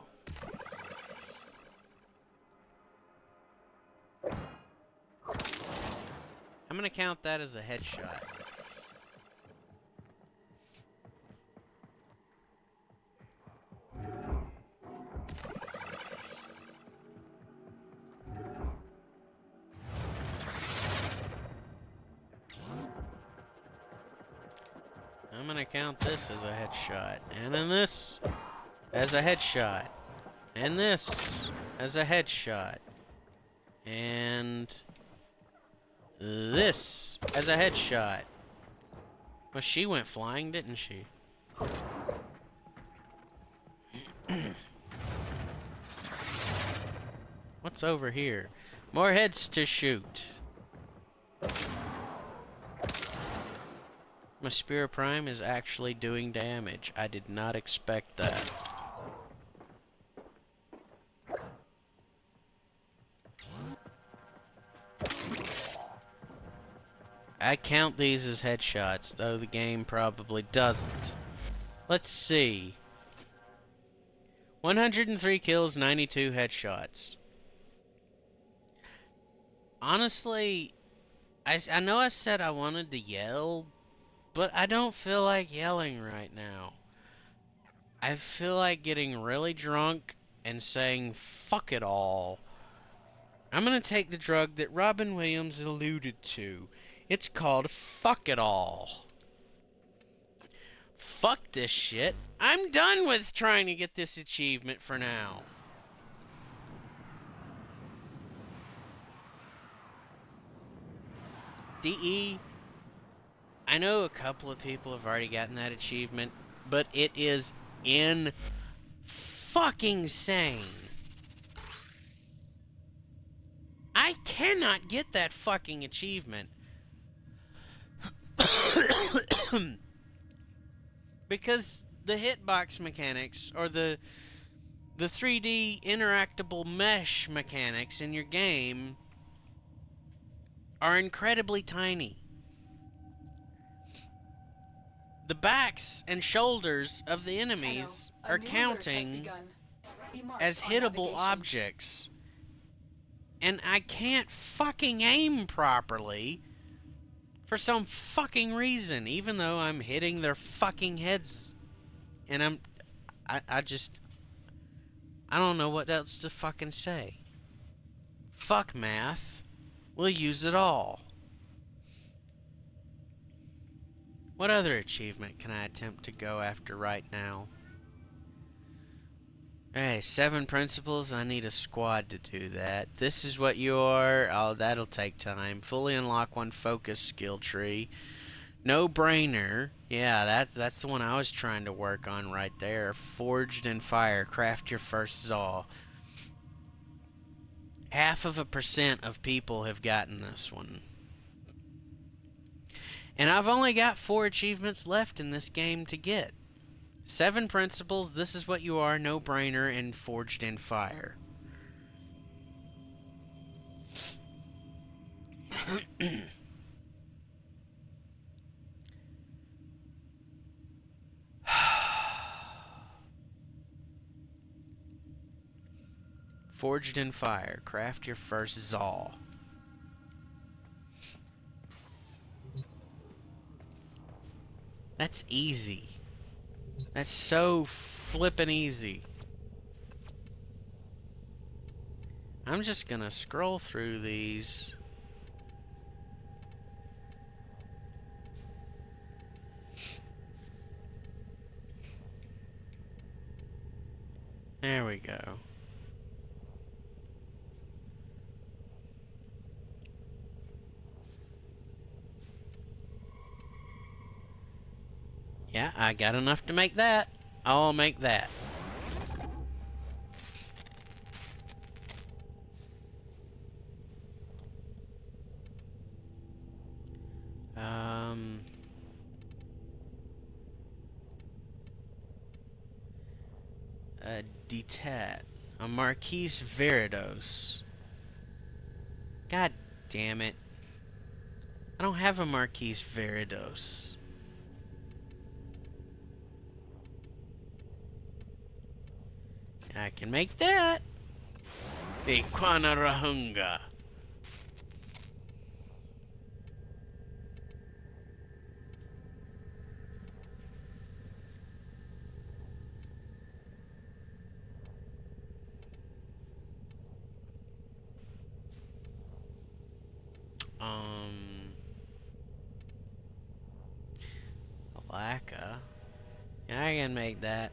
I'm gonna count that as a headshot. I'm gonna count this as a headshot, and then this as a headshot, and this as a headshot, and this as a headshot. Well, she went flying, didn't she? What's over here? More heads to shoot. My Spear Prime is actually doing damage. I did not expect that. I count these as headshots, though the game probably doesn't. Let's see. 103 kills, 92 headshots. Honestly, I know I said I wanted to yell, but I don't feel like yelling right now. I feel like getting really drunk and saying fuck it all. I'm gonna take the drug that Robin Williams alluded to. It's called fuck it all. Fuck this shit. I'm done with trying to get this achievement for now. DE, I know a couple of people have already gotten that achievement, but it is in fucking sane. I cannot get that fucking achievement. Because the hitbox mechanics, or the 3D interactable mesh mechanics in your game are incredibly tiny. The backs and shoulders of the enemies are counting as hittable objects. And I can't fucking aim properly for some fucking reason, even though I'm hitting their fucking heads. And I don't know what else to fucking say. Fuck math. We'll use it all. What other achievement can I attempt to go after right now? Hey, 7 principles. I need a squad to do that. This is what you are. Oh, that'll take time. Fully unlock one focus skill tree. No-brainer. Yeah, that's the one I was trying to work on right there. Forged in fire. Craft your first Zaw. 0.5% of people have gotten this one. And I've only got 4 achievements left in this game to get. 7 principles, this is what you are, no-brainer, and forged in fire. Forged in fire, craft your first Zaw. That's easy. That's so flippin' easy. I'm just gonna scroll through these. There we go. Yeah, I got enough to make that. I'll make that. Dehtat. A Marquise Veridos. God damn it. I don't have a Marquise Veridos. I can make that the Kwanrahunga. Alaka. I can make that.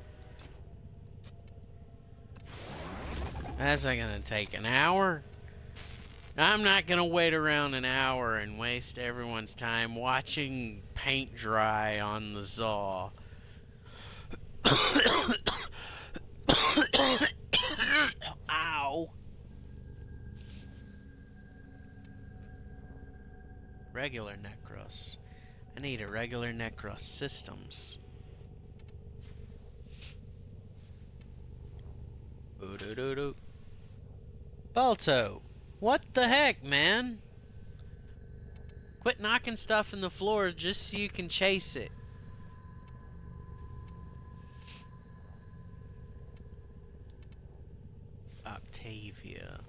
That's not gonna take an hour. I'm not gonna wait around an hour and waste everyone's time watching paint dry on the Zaw. Ow. Regular Necros. I need a regular Necros systems. Boo-doo-doo-doo. Balto, what the heck, man? Quit knocking stuff in the floor just so you can chase it. Octavia.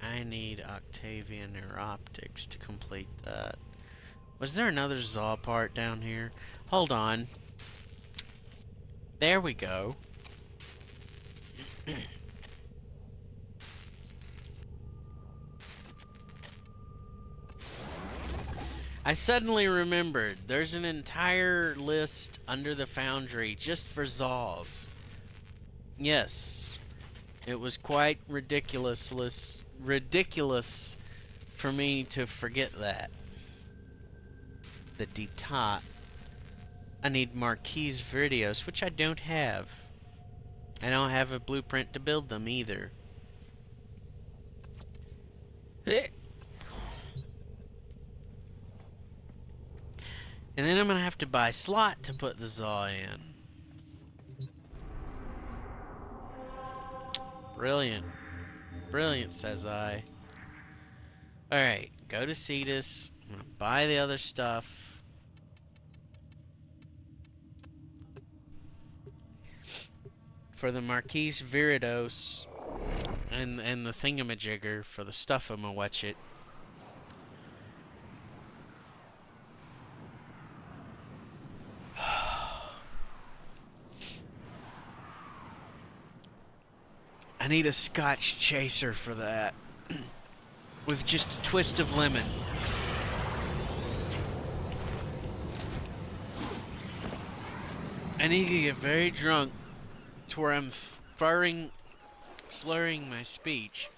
I need Octavia and her optics to complete that. Was there another Zaw part down here? Hold on. There we go. I suddenly remembered there's an entire list under the foundry just for Zaws. Yes, it was quite ridiculous for me to forget that. The Dehtat. I need Marquise Veridos, which I don't have. I don't have a blueprint to build them either. And then I'm gonna have to buy slot to put the Zaw in. Brilliant. Brilliant, says I. Alright, go to Cetus. I'm gonna buy the other stuff. For the Marquise Veridos and the thingamajigger for the stuff I'm gonna watch it. I need a Scotch chaser for that. With just a twist of lemon. I need to get very drunk to where I'm slurring my speech.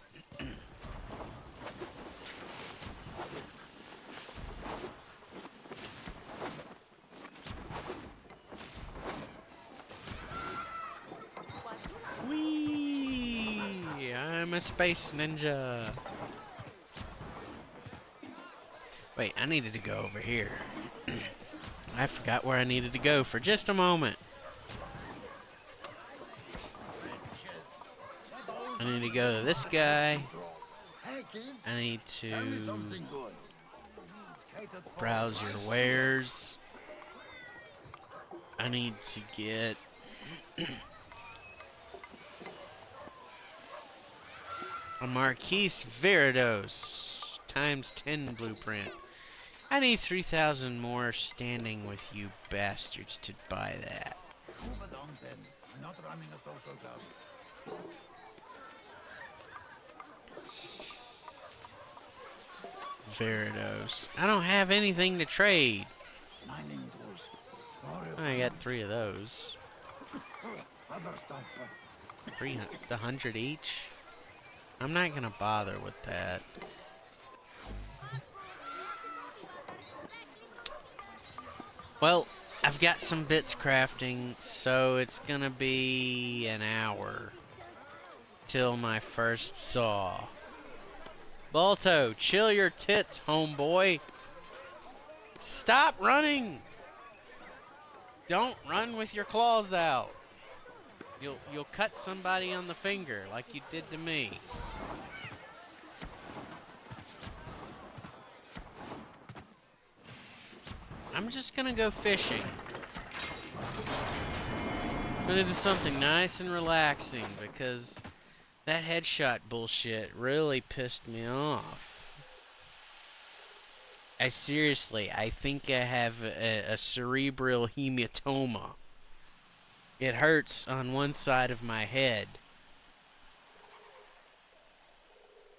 I'm a space ninja. Wait, I needed to go over here. I forgot where I needed to go for just a moment. I need to go to this guy. I need to browse your wares. I need to get a Marquise Veridos ×10 blueprint. I need 3,000 more standing with you bastards to buy that. Move along then. I'm not running a social club. Veridos. I don't have anything to trade. I got 3 of those. 300 each. I'm not gonna bother with that. Well, I've got some bits crafting, so it's gonna be an hour till my first Zaw. Balto, chill your tits, homeboy. Stop running! Don't run with your claws out. You'll cut somebody on the finger like you did to me. I'm just gonna go fishing. I'm gonna do something nice and relaxing because that headshot bullshit really pissed me off. I seriously, I think I have a cerebral hematoma. It hurts on one side of my head.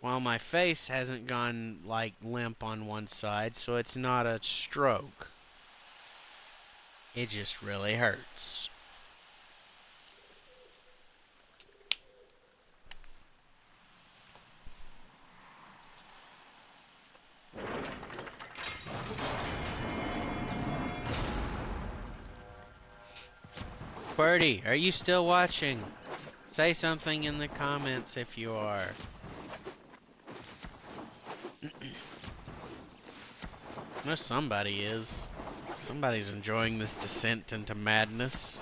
While my face hasn't gone, like, limp on one side, so it's not a stroke. It just really hurts. Birdie, are you still watching? Say something in the comments if you are. I know somebody is. Somebody's enjoying this descent into madness.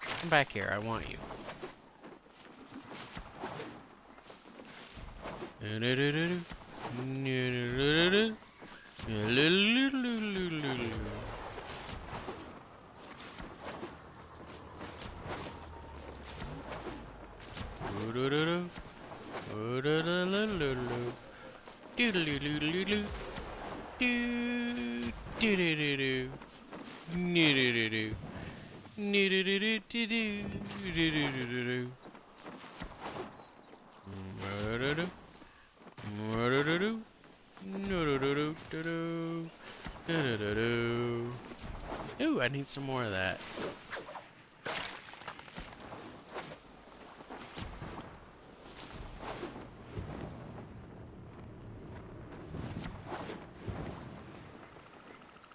Come back here, I want you. Ooh, I need some more of that.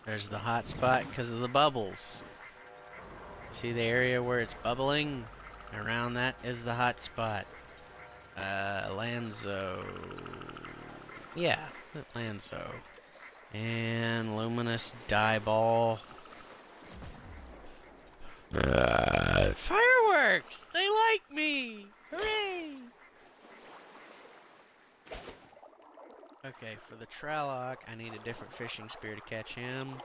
There's the hot spot because of the bubbles. See the area where it's bubbling? Around that is the hot spot. Lanzo. Yeah, Lanzo. And Luminous Die Ball. Fireworks! They like me! Hooray! Okay, for the Tralok, I need a different fishing spear to catch him.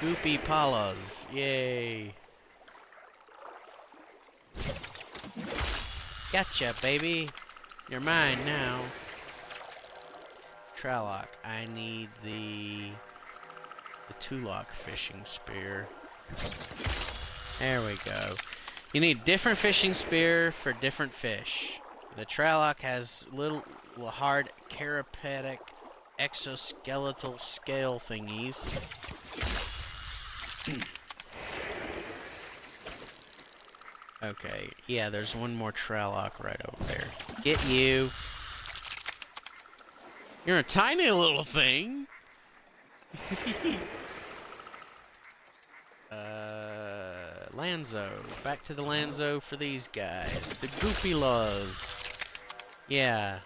Goopollas, yay! Gotcha, baby! You're mine now. Tralok, I need the Tulok fishing spear. There we go. You need different fishing spear for different fish. The Tralok has little hard carapatic exoskeletal scale thingies. Okay, yeah, there's one more Tralok right over there. Get you! You're a tiny little thing! Lanzo. Back to the Lanzo for these guys. The Goopollas. Yeah.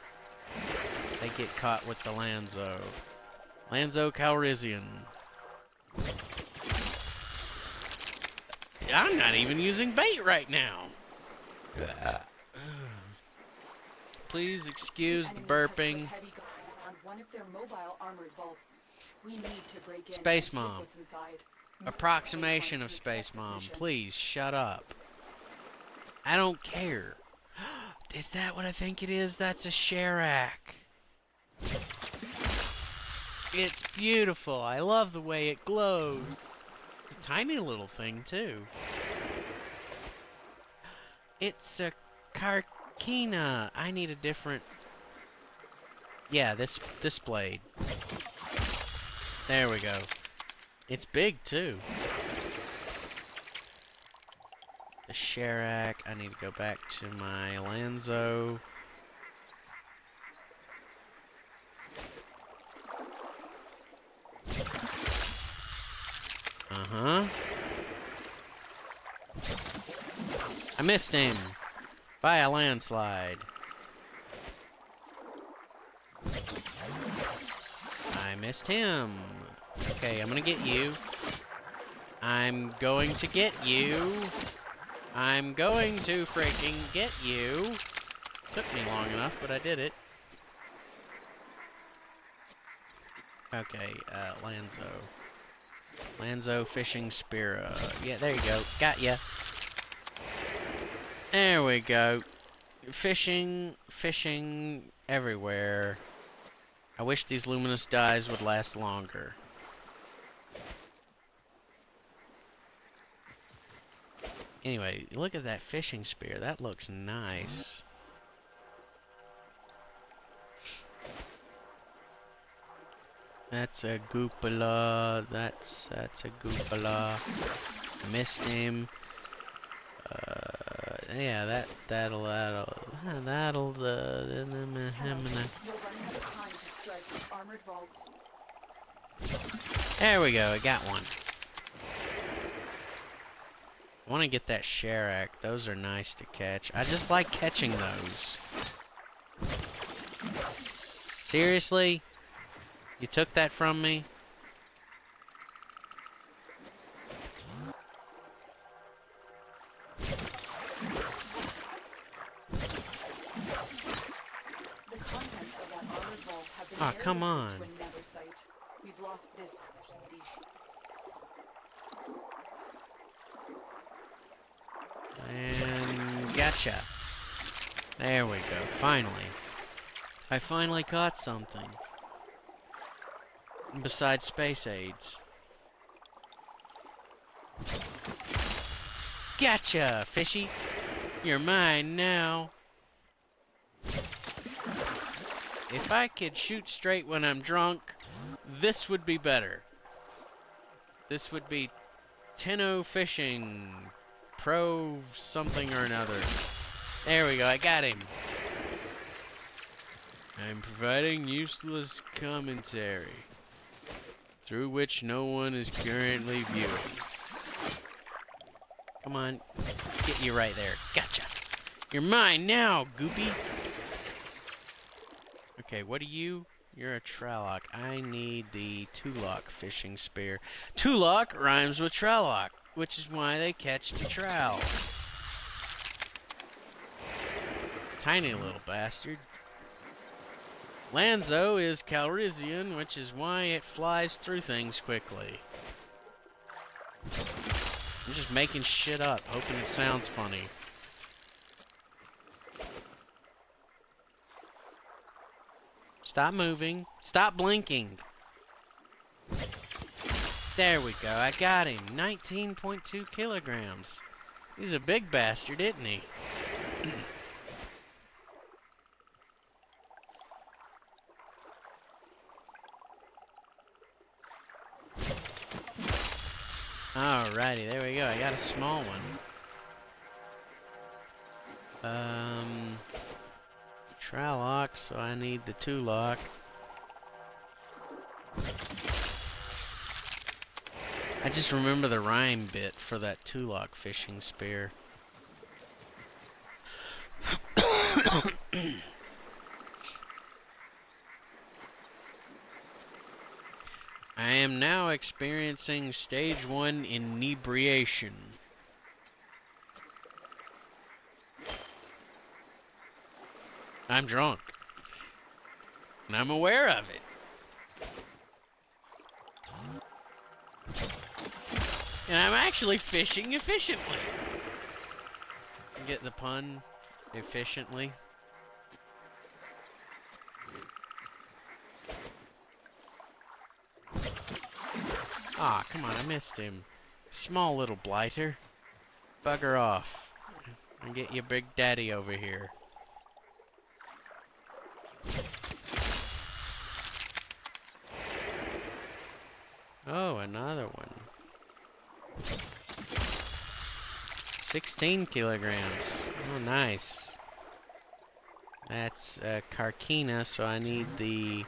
They get caught with the Lanzo. Lanzo Calrissian. I'm not even using bait right now. Please excuse the burping. One of their mobile armored vaults. We need to break in. Space Mom. Approximation of Space Mom. Please shut up. I don't care. Is that what I think it is? That's a Sharrac. It's beautiful. I love the way it glows. It's a tiny little thing too. It's a Karkina. I need a different. Yeah, this blade. There we go. It's big too. The Sharrac. I need to go back to my Lanzo. I missed him by a landslide. missed him. Okay, I'm gonna get you. I'm going to get you. I'm going to freaking get you. Took me long enough, but I did it. Okay, Lanzo. Lanzo Fishing Spear. Yeah, there you go. Got ya. There we go. Fishing, fishing everywhere. I wish these luminous dyes would last longer. Anyway, look at that fishing spear. That looks nice. That's a Goopolla. That's a Goopolla. Missed him. Yeah, there we go. I got one. I want to get that Sharrac. Those are nice to catch. I just like catching those. Seriously? You took that from me? Ah, oh, come on. We've lost this opportunity. And gotcha. There we go. Finally. I finally caught something. Besides space aids. Gotcha, fishy. You're mine now. If I could shoot straight when I'm drunk, this would be better. This would be Tenno Fishing. Pro something or another. There we go, I got him. I'm providing useless commentary, through which no one is currently viewing. Come on, get you right there. Gotcha. You're mine now, Goopy. Okay, what are you? You're a Tralok. I need the Tulok fishing spear. Tulok rhymes with Tralok, which is why they catch the trout. Tiny little bastard. Lanzo is Calrissian, which is why it flies through things quickly. I'm just making shit up, hoping it sounds funny. Stop moving. Stop blinking. There we go, I got him. 19.2 kilograms. He's a big bastard, isn't he? Alrighty, there we go, I got a small one. Tralok, so I need the Tulok. I just remember the rhyme bit for that Tulok fishing spear. I am now experiencing stage 1 inebriation. I'm drunk. And I'm aware of it. And I'm actually fishing efficiently. Get the pun? Efficiently. Ah, come on, I missed him. Small little blighter. Bugger off. And get your big daddy over here. Oh, another one. 16 kilograms. Oh, nice. That's Karkina, so I need the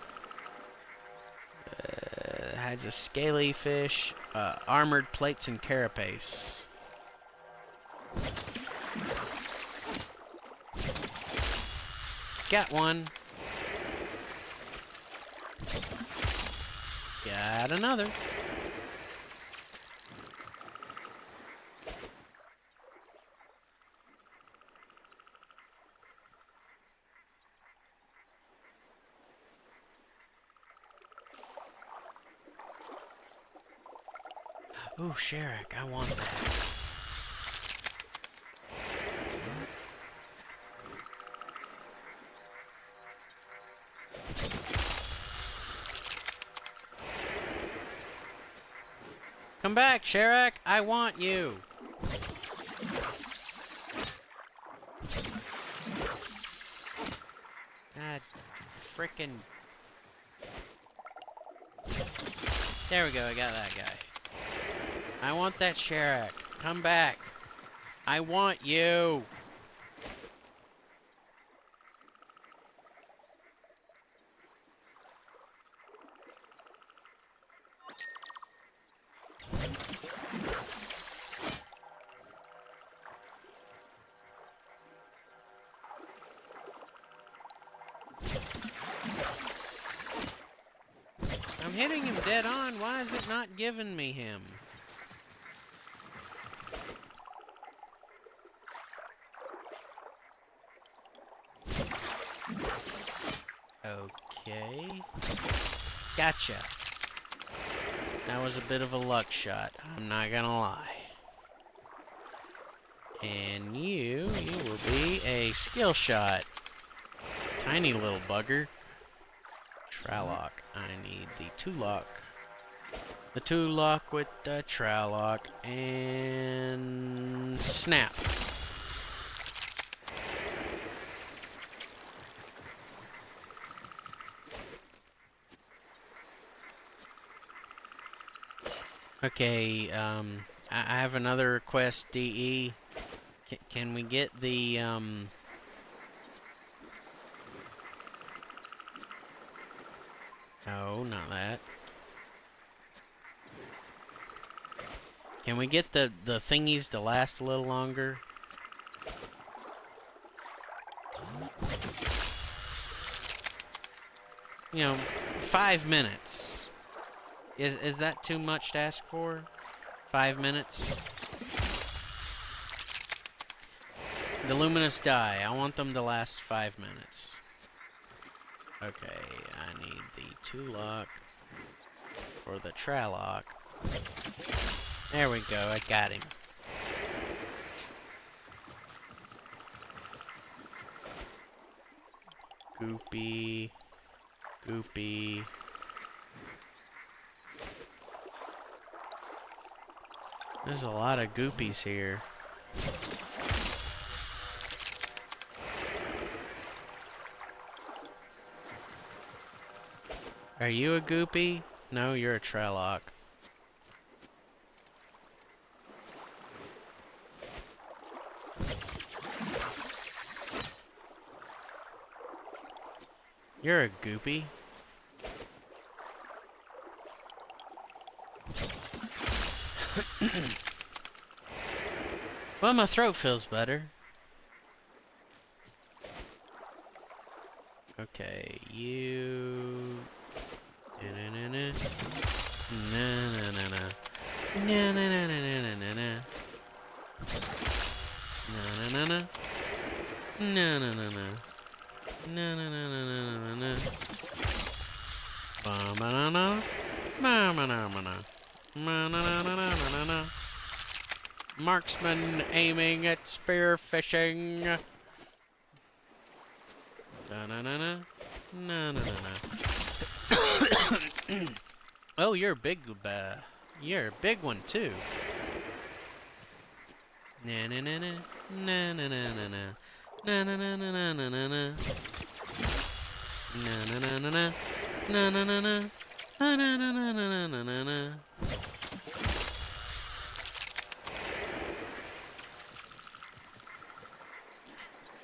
has a scaly fish, armored plates, and carapace. Got one. Got another. Ooh, Sharrac, I want that. Come back, Sharrac! I want you! God, frickin'... There we go, I got that guy. I want that Sharrac. Come back! I want you! Given me him. Okay. Gotcha. That was a bit of a luck shot. I'm not gonna lie. And you will be a skill shot. Tiny little bugger. Tralok. I need the Tulok. The Tulok with the Tralok, and snap. Okay, I have another request, DE. Can we get the, no, not that. Can we get the thingies to last a little longer? You know, 5 minutes. Is that too much to ask for? 5 minutes? The luminous die. I want them to last 5 minutes. Okay, I need the Tulok or the Tralok. There we go, I got him. Goopy. Goopy. There's a lot of goopies here. Are you a goopy? No, you're a Tralok. You're a goopy. Well, my throat feels better. Okay, you... Na-na-na-na. Na-na-na-na. Na-na-na-na-na-na-na. Na-na-na-na. Na-na-na-na. No. Marksman aiming at spear fishing. No. Oh, you're a big you're a big one too. Na na na na na na. Na na na na na na na na na na na na na na na.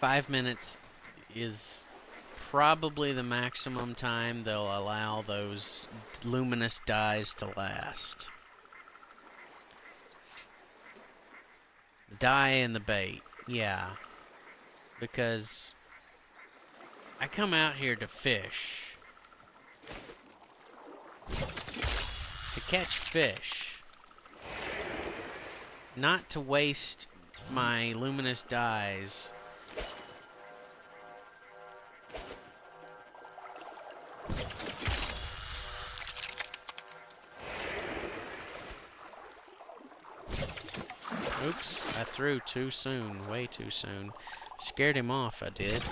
Five 5 minutes is probably the maximum time they'll allow those luminous dyes to last. The dye and the bait, yeah. Because I come out here to fish. to catch fish, not to waste my luminous dyes. Oops, I threw too soon, way too soon. Scared him off, I did.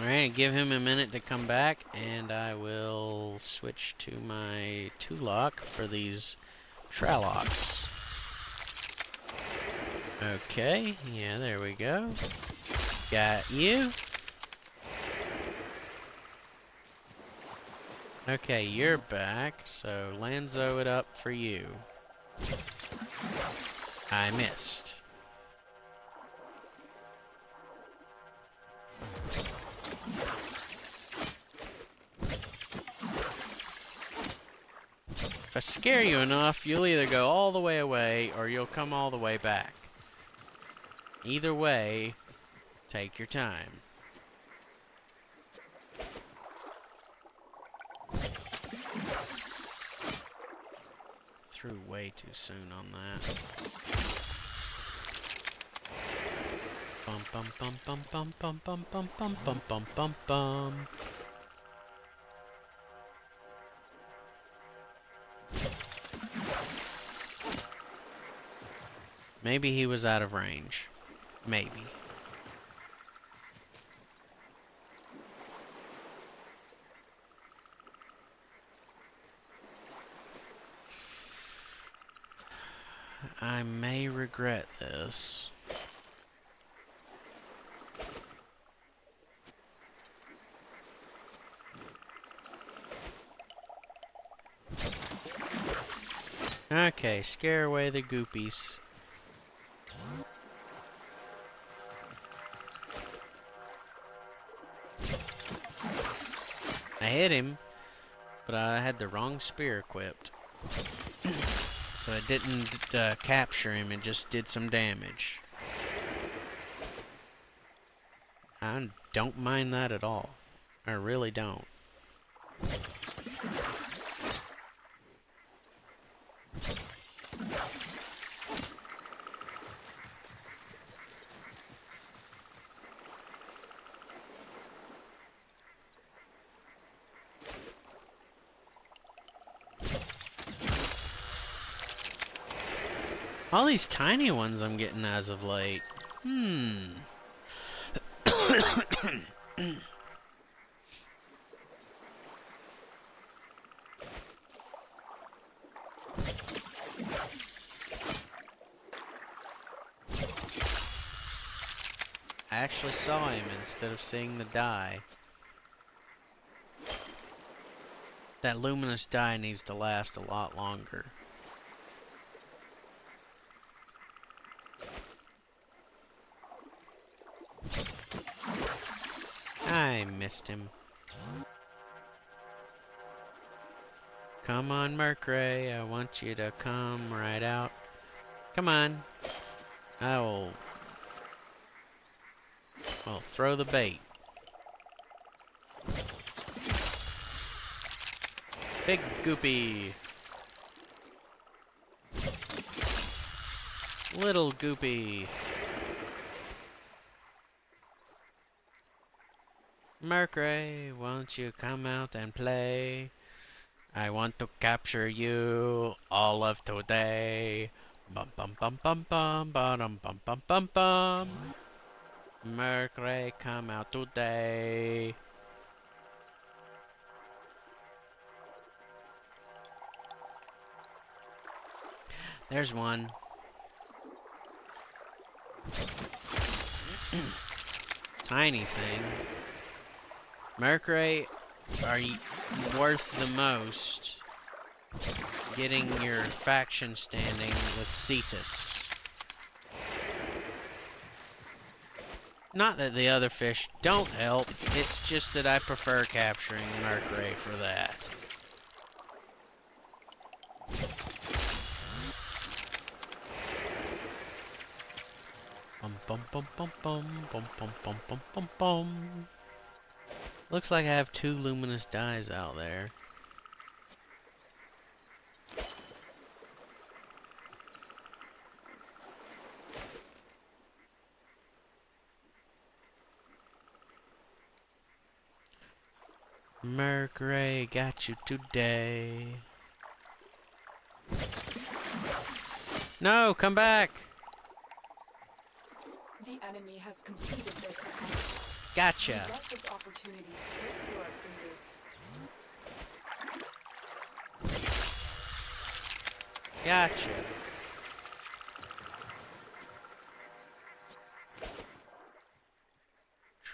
Alright, give him a minute to come back, and I will switch to my Tralok for these Traloks. Okay, yeah, there we go. Got you. Okay, you're back, so Lanzo it up for you. I missed. If I scare you enough, you'll either go all the way away or you'll come all the way back. Either way, take your time. Threw way too soon on that. Bum bum bum bum bum bum bum bum bum bum bum bum bum. Maybe he was out of range. Maybe. I may regret this. Okay, scare away the goopies. I hit him, but I had the wrong spear equipped. So I didn't capture him, it just did some damage. I don't mind that at all. I really don't. All these tiny ones I'm getting as of late. I actually saw him instead of seeing the dye. That luminous dye needs to last a lot longer. I missed him. Come on, Murkray. I want you to come right out. Come on. I'll throw the bait. Big goopy. Little goopy. Murkray, won't you come out and play? I want to capture you all of today. Bum bum bum bum bum bum bum bum bum bum. Murkray, come out today. There's one. Tiny thing. Murkray, are you worth the most getting your faction standing with Cetus? Not that the other fish don't help, it's just that I prefer capturing Murkray for that. Bum bum bum bum bum bum bum bum bum bum bum. Looks like I have two luminous dyes out there. Murkray got you today. No, come back! The enemy has completed their second. Gotcha! Let this opportunity slip through our fingers. Gotcha!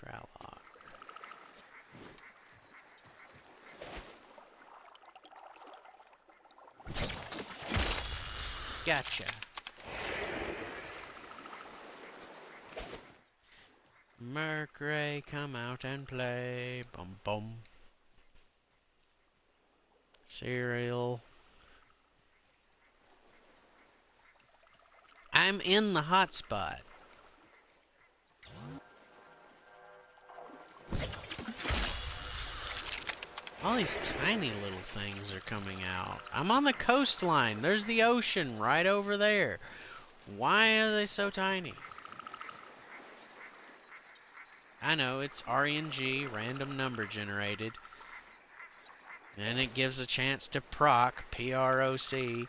Tralok. Gotcha. Murkray, come out and play. Bum bum. Cereal. I'm in the hot spot. All these tiny little things are coming out. I'm on the coastline. There's the ocean right over there. Why are they so tiny? I know, it's RNG, random number generated. And it gives a chance to proc, P-R-O-C,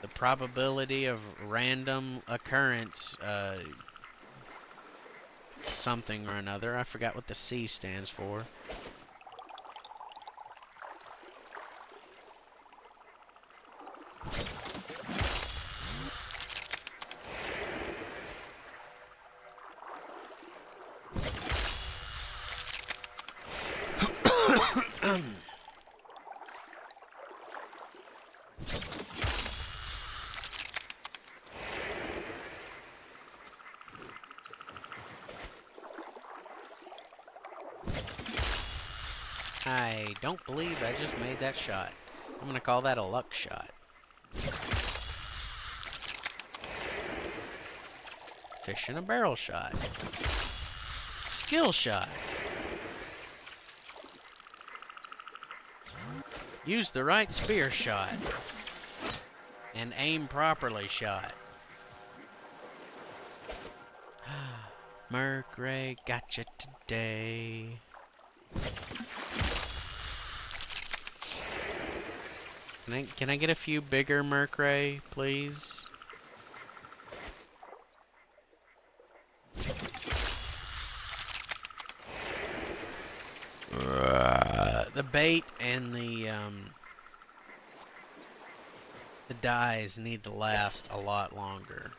the probability of random occurrence, something or another. I forgot what the C stands for. I don't believe I just made that shot. I'm gonna call that a luck shot. Fish in a barrel shot. Skill shot. Use the right spear shot. And aim properly shot. Murkray gotcha today. Can I get a few bigger Murkray, please? The bait and the dyes need to last a lot longer.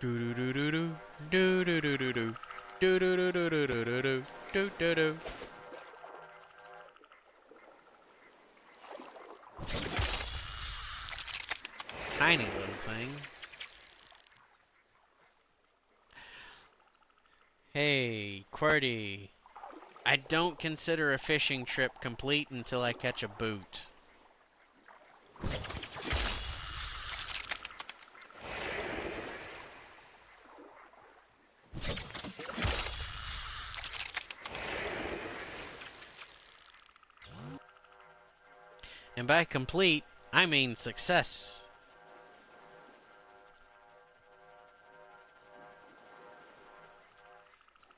Do do do do do do do do do. Do do do do do do do do do do do. Tiny little thing. Hey, QWERTY. I don't consider a fishing trip complete until I catch a boot. And by complete, I mean success.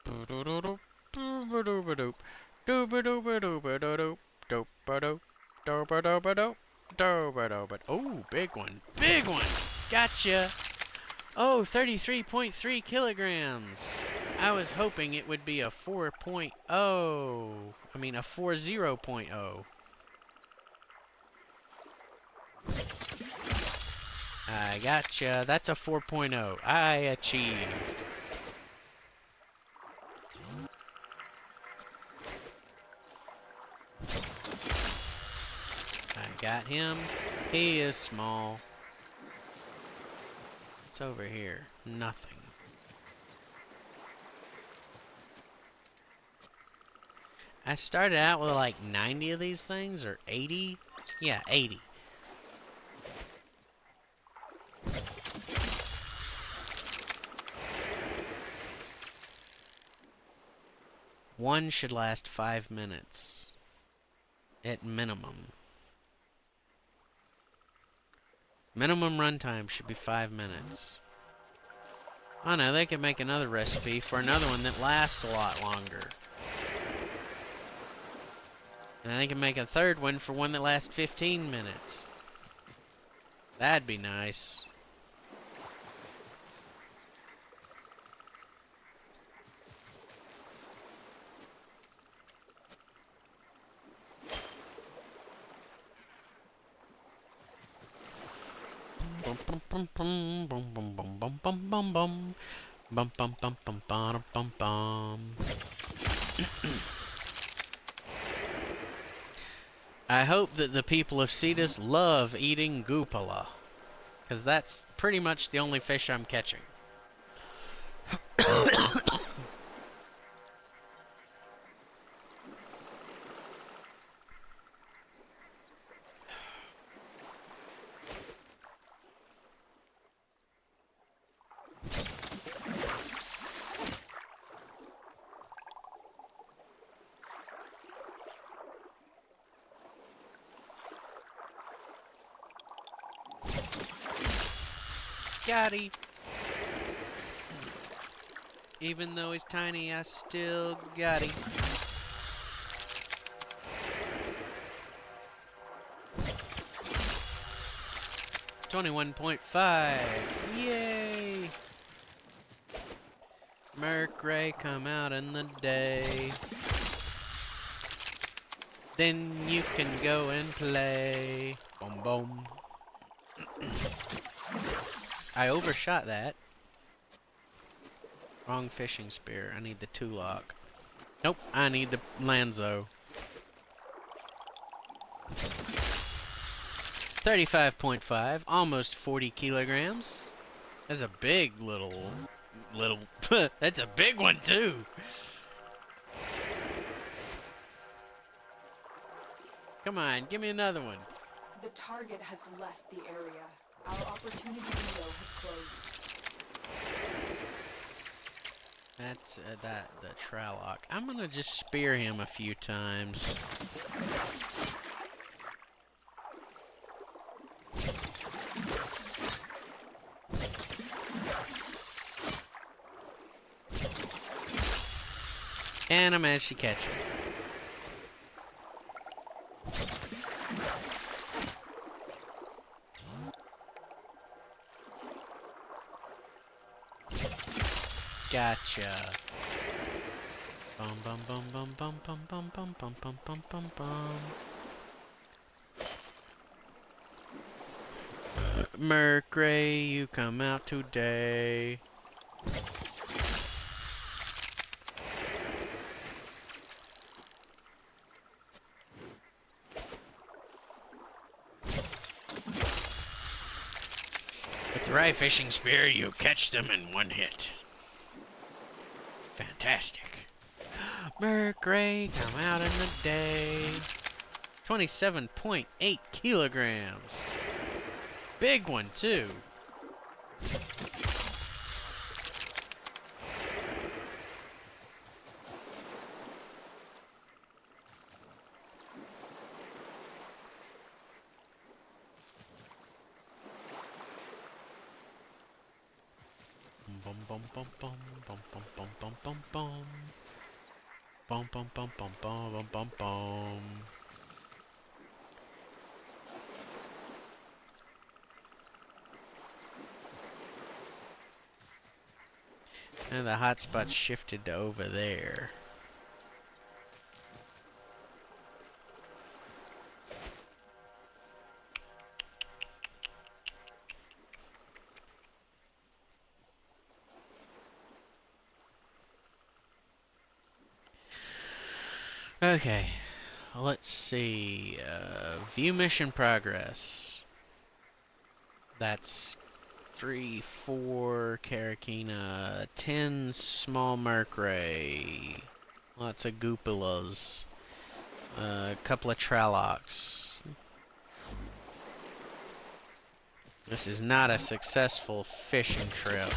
Oh, big one. Big one! Gotcha! Oh, 33.3 kilograms. I was hoping it would be a 4.0. I mean, a 40.0. I gotcha. That's a 4.0. I achieved. I got him. He is small. What's over here? Nothing. I started out with like 90 of these things, or 80? Yeah, 80. One should last 5 minutes, at minimum. Minimum runtime should be 5 minutes. I know, they could make another recipe for another one that lasts a lot longer. And they can make a third one for one that lasts 15 minutes. That'd be nice. I hope that the people of Cetus love eating Goopolla, because that's pretty much the only fish I'm catching. Got him. Even though he's tiny, I still got him. $21.5. Yay! Murkray, come out in the day. Then you can go and play. Boom, boom. I overshot that. Wrong fishing spear. I need the Tralok. Nope, I need the Lanzo. 35.5, almost 40 kilograms. That's a big little. That's a big one too. Come on, give me another one. The target has left the area. Our opportunity window has closed. That's the Tralok. I'm gonna just spear him a few times. And I managed to catch him. Gotcha. Bum bum bum bum bum bum bum bum bum bum bum bum bum. Murkray, you come out today. With the right fishing spear, you catch them in one hit. Fantastic. Murkray, come out in the day. 27.8 kilograms. Big one, too. And the hotspot shifted to over there. Okay, let's see, view mission progress. That's 3, 4 Karkina, 10 small Murkray, lots of Goopollas, a couple of Traloks. This is not a successful fishing trip.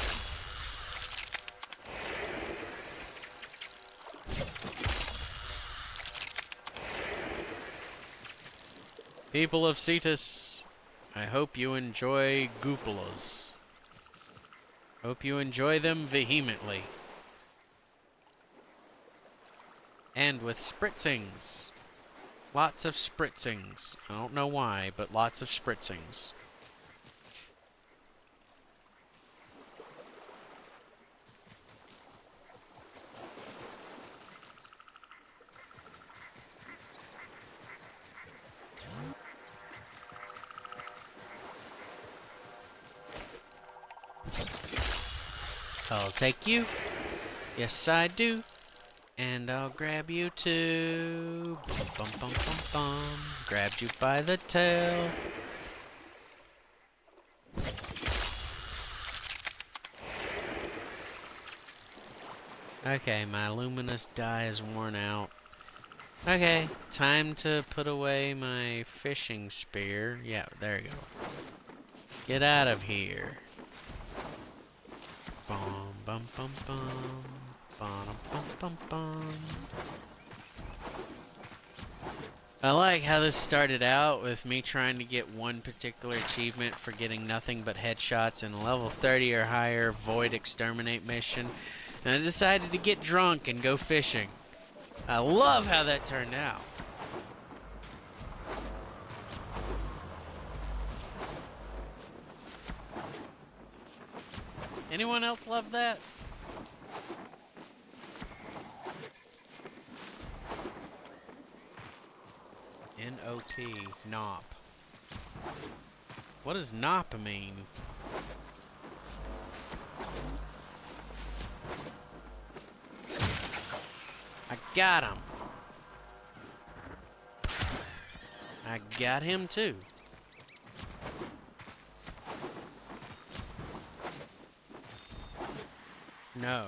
People of Cetus, I hope you enjoy Goopollas. Hope you enjoy them vehemently. And with spritzings. Lots of spritzings. I don't know why, but lots of spritzings. I'll take you. Yes, I do. And I'll grab you too. Bum, bum, bum, bum, bum. Grabbed you by the tail. Okay, my luminous dye is worn out. Okay, time to put away my fishing spear. Yeah, there you go. Get out of here. Bum, bum, bum, bum. I like how this started out with me trying to get one particular achievement for getting nothing but headshots in level 30 or higher void exterminate mission, and I decided to get drunk and go fishing. I love how that turned out. Anyone else love that? N-O-T, nop. What does nop mean? I got him. I got him too. No,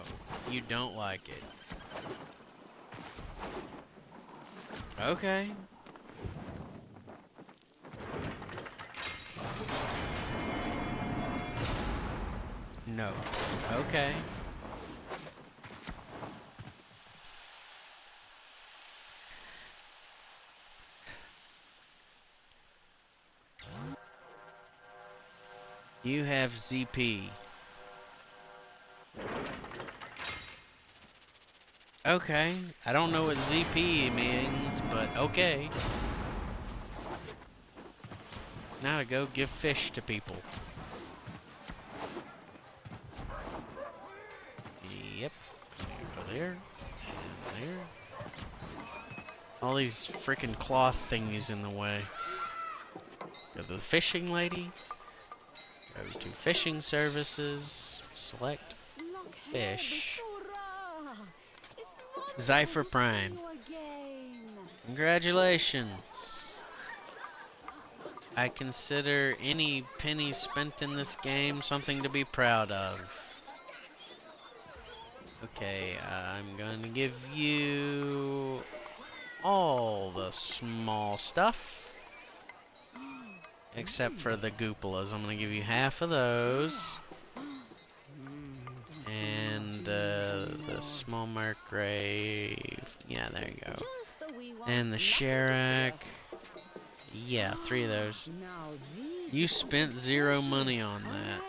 you don't like it. Okay. No. Okay. You have ZP. Okay. I don't know what ZP means, but okay. Now to go give fish to people. There, and there. All these freaking cloth thingies in the way. Go to the fishing lady. Go to fishing services. Select fish. Zypher Prime. Congratulations. I consider any penny spent in this game something to be proud of. Okay, I'm gonna give you all the small stuff, except for the Goopollas. I'm gonna give you half of those, and the small Murkray. Yeah, there you go. And the Sharrac. Yeah, 3 of those. You spent 0 money on that.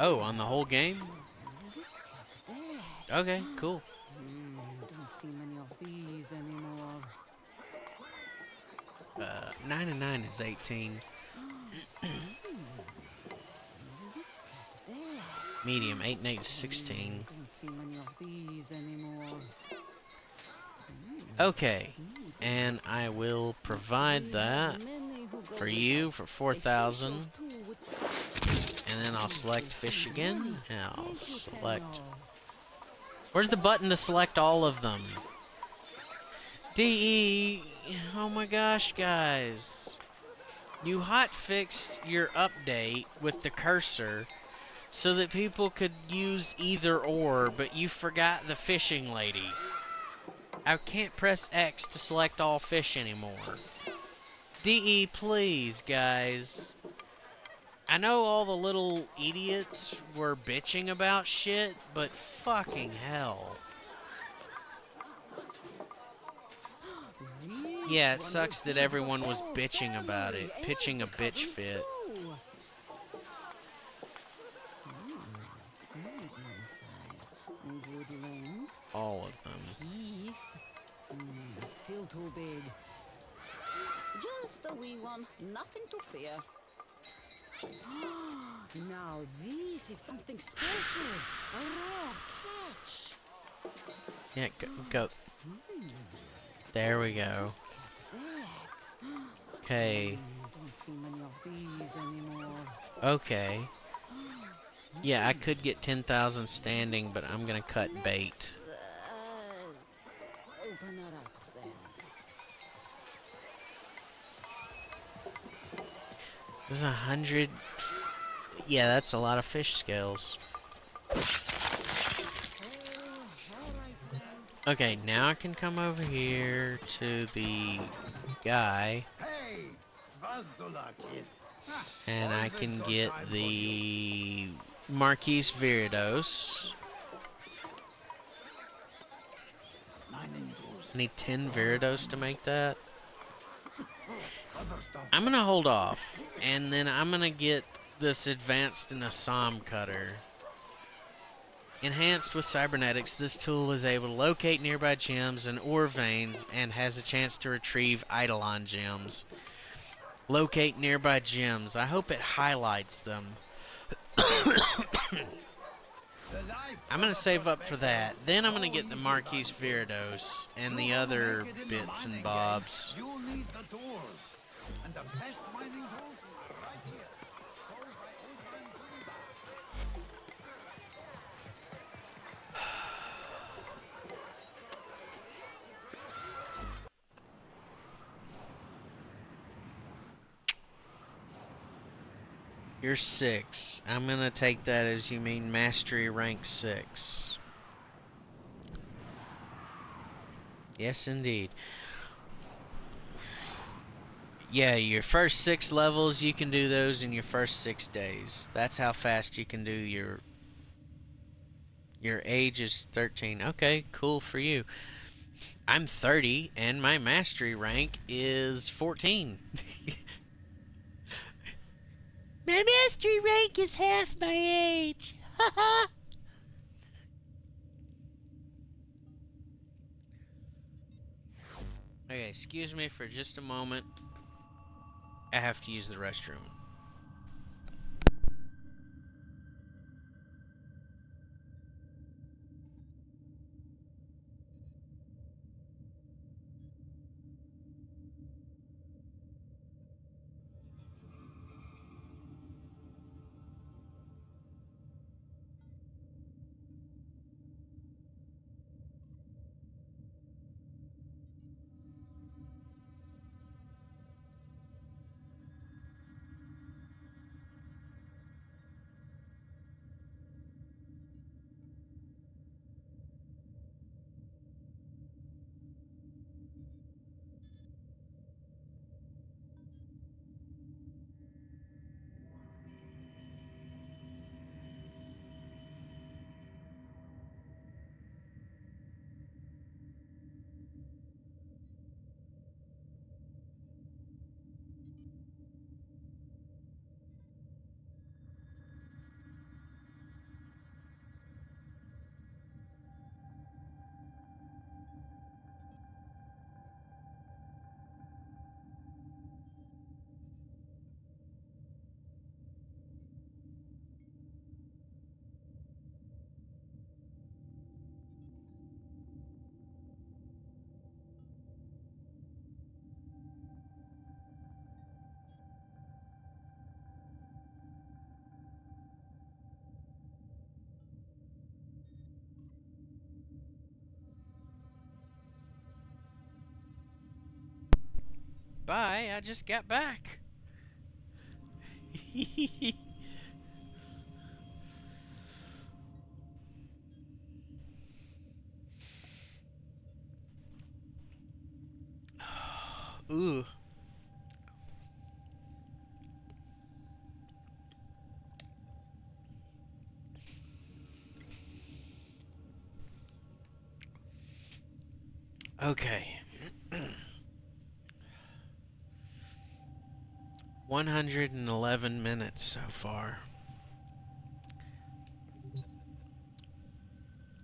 Oh, on the whole game? Okay, cool. Don't see many of these anymore. 9 and 9 is 18. Medium, 8 and 8 is 16. Don't see many of these anymore. Okay, and I will provide that for you for 4,000. And then I'll select fish again, and I'll select... Where's the button to select all of them? DE! Oh my gosh, guys. You hotfixed your update with the cursor so that people could use either or, but you forgot the fishing lady. I can't press X to select all fish anymore. DE, please, guys. I know all the little idiots were bitching about shit, but fucking hell. Yeah, it sucks that everyone was bitching about it. Pitching a bitch fit. still too big. Just a wee one, nothing to fear. Now this is something special, a rare catch. Yeah, go. There we go. Okay. Don't see many of these anymore. Okay. Yeah, I could get 10,000 standing, but I'm gonna cut bait. Open that up then. There's 100. Yeah, that's a lot of fish scales. Okay, now I can come over here to the guy. And I can get the Marquise Veridos. I need 10 Veridos to make that. I'm gonna hold off, and then I'm gonna get this advanced in a SOM cutter. Enhanced with cybernetics, this tool is able to locate nearby gems and ore veins and has a chance to retrieve Eidolon gems. Locate nearby gems. I hope it highlights them. I'm going to save up for that. Then I'm going to get the Marquise Veridos and the other bits and bobs. You're 6. I'm gonna take that as you mean mastery rank 6. Yes, indeed. Yeah, your first 6 levels, you can do those in your first 6 days. That's how fast you can do your... Your age is 13. Okay, cool for you. I'm 30, and my mastery rank is 14. My mastery rank is half my age. Haha. Okay, excuse me for just a moment. I have to use the restroom. Bye, I just got back. Ooh. Okay. 111 minutes so far.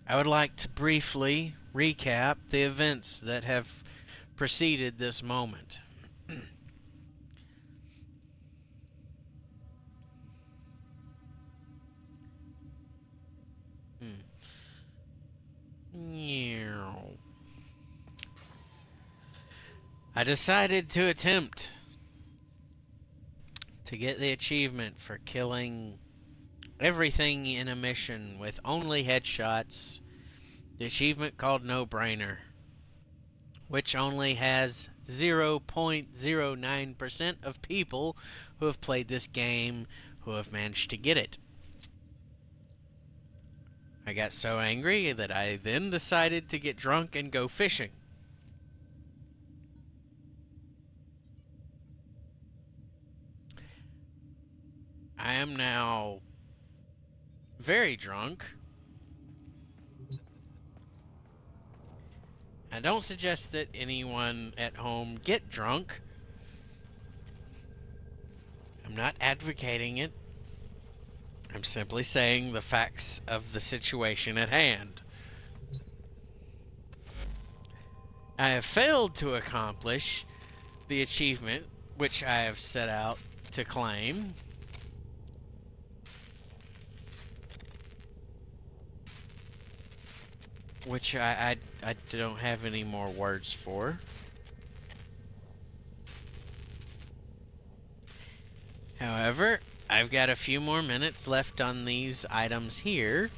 I would like to briefly recap the events that have preceded this moment. I decided to attempt to get the achievement for killing everything in a mission with only headshots. The achievement called No-Brainer, which only has 0.09% of people who have played this game who have managed to get it. I got so angry that I then decided to get drunk and go fishing. I am now very drunk. I don't suggest that anyone at home get drunk. I'm not advocating it. I'm simply saying the facts of the situation at hand. I have failed to accomplish the achievement which I have set out to claim. Which I don't have any more words for. However, I've got a few more minutes left on these items here,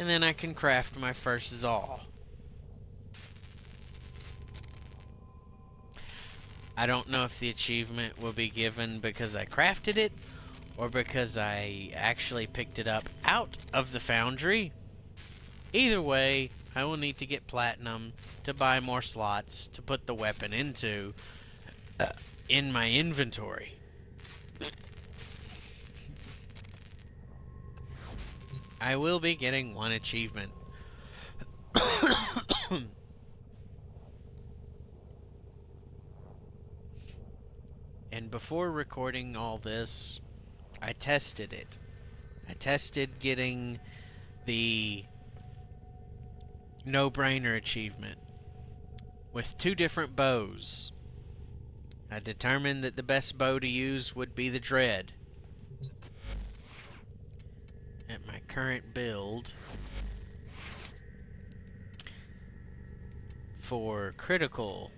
and then I can craft my first Zaw. I don't know if the achievement will be given because I crafted it, or because I actually picked it up out of the foundry. Either way, I will need to get platinum to buy more slots to put the weapon into in my inventory. I will be getting one achievement. And before recording all this, I tested it. I tested getting the No-Brainer achievement with 2 different bows. I determined that the best bow to use would be the Dread. At my current build, for critical,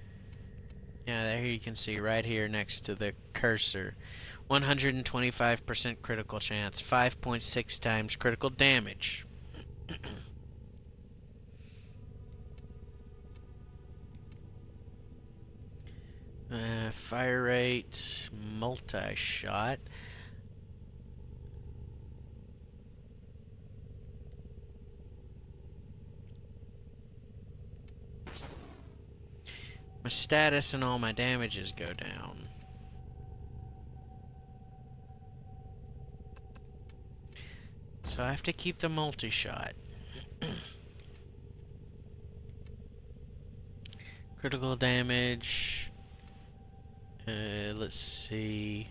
yeah, there you can see right here next to the cursor, 125% critical chance, 5.6 times critical damage. Fire rate, multi-shot. My status and all my damages go down. So I have to keep the multi-shot. Critical damage. Let's see.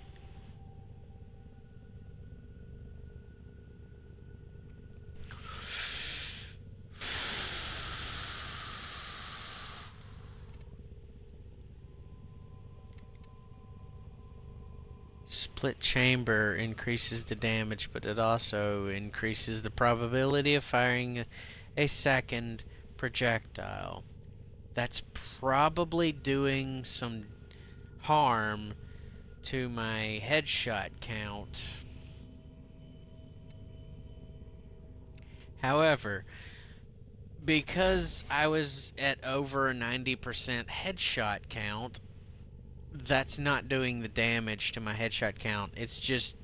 Split chamber increases the damage, but it also increases the probability of firing a second projectile. That's probably doing some harm to my headshot count. However, because I was at over 90% headshot count, that's not doing the damage to my headshot count. It's just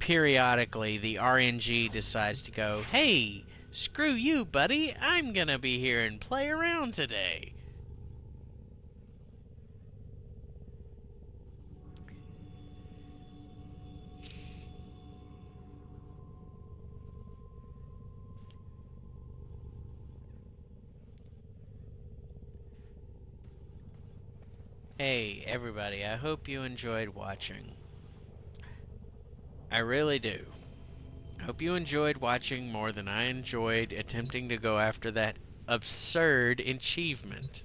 periodically the RNG decides to go, "Hey, screw you, buddy. I'm gonna be here and play around today." Hey everybody, I hope you enjoyed watching. I really do. I hope you enjoyed watching more than I enjoyed attempting to go after that absurd achievement.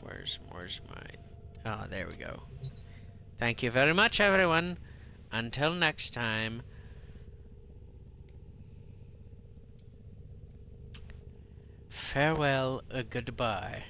Where's my... Oh, there we go. Thank you very much, everyone. Until next time. Farewell, goodbye.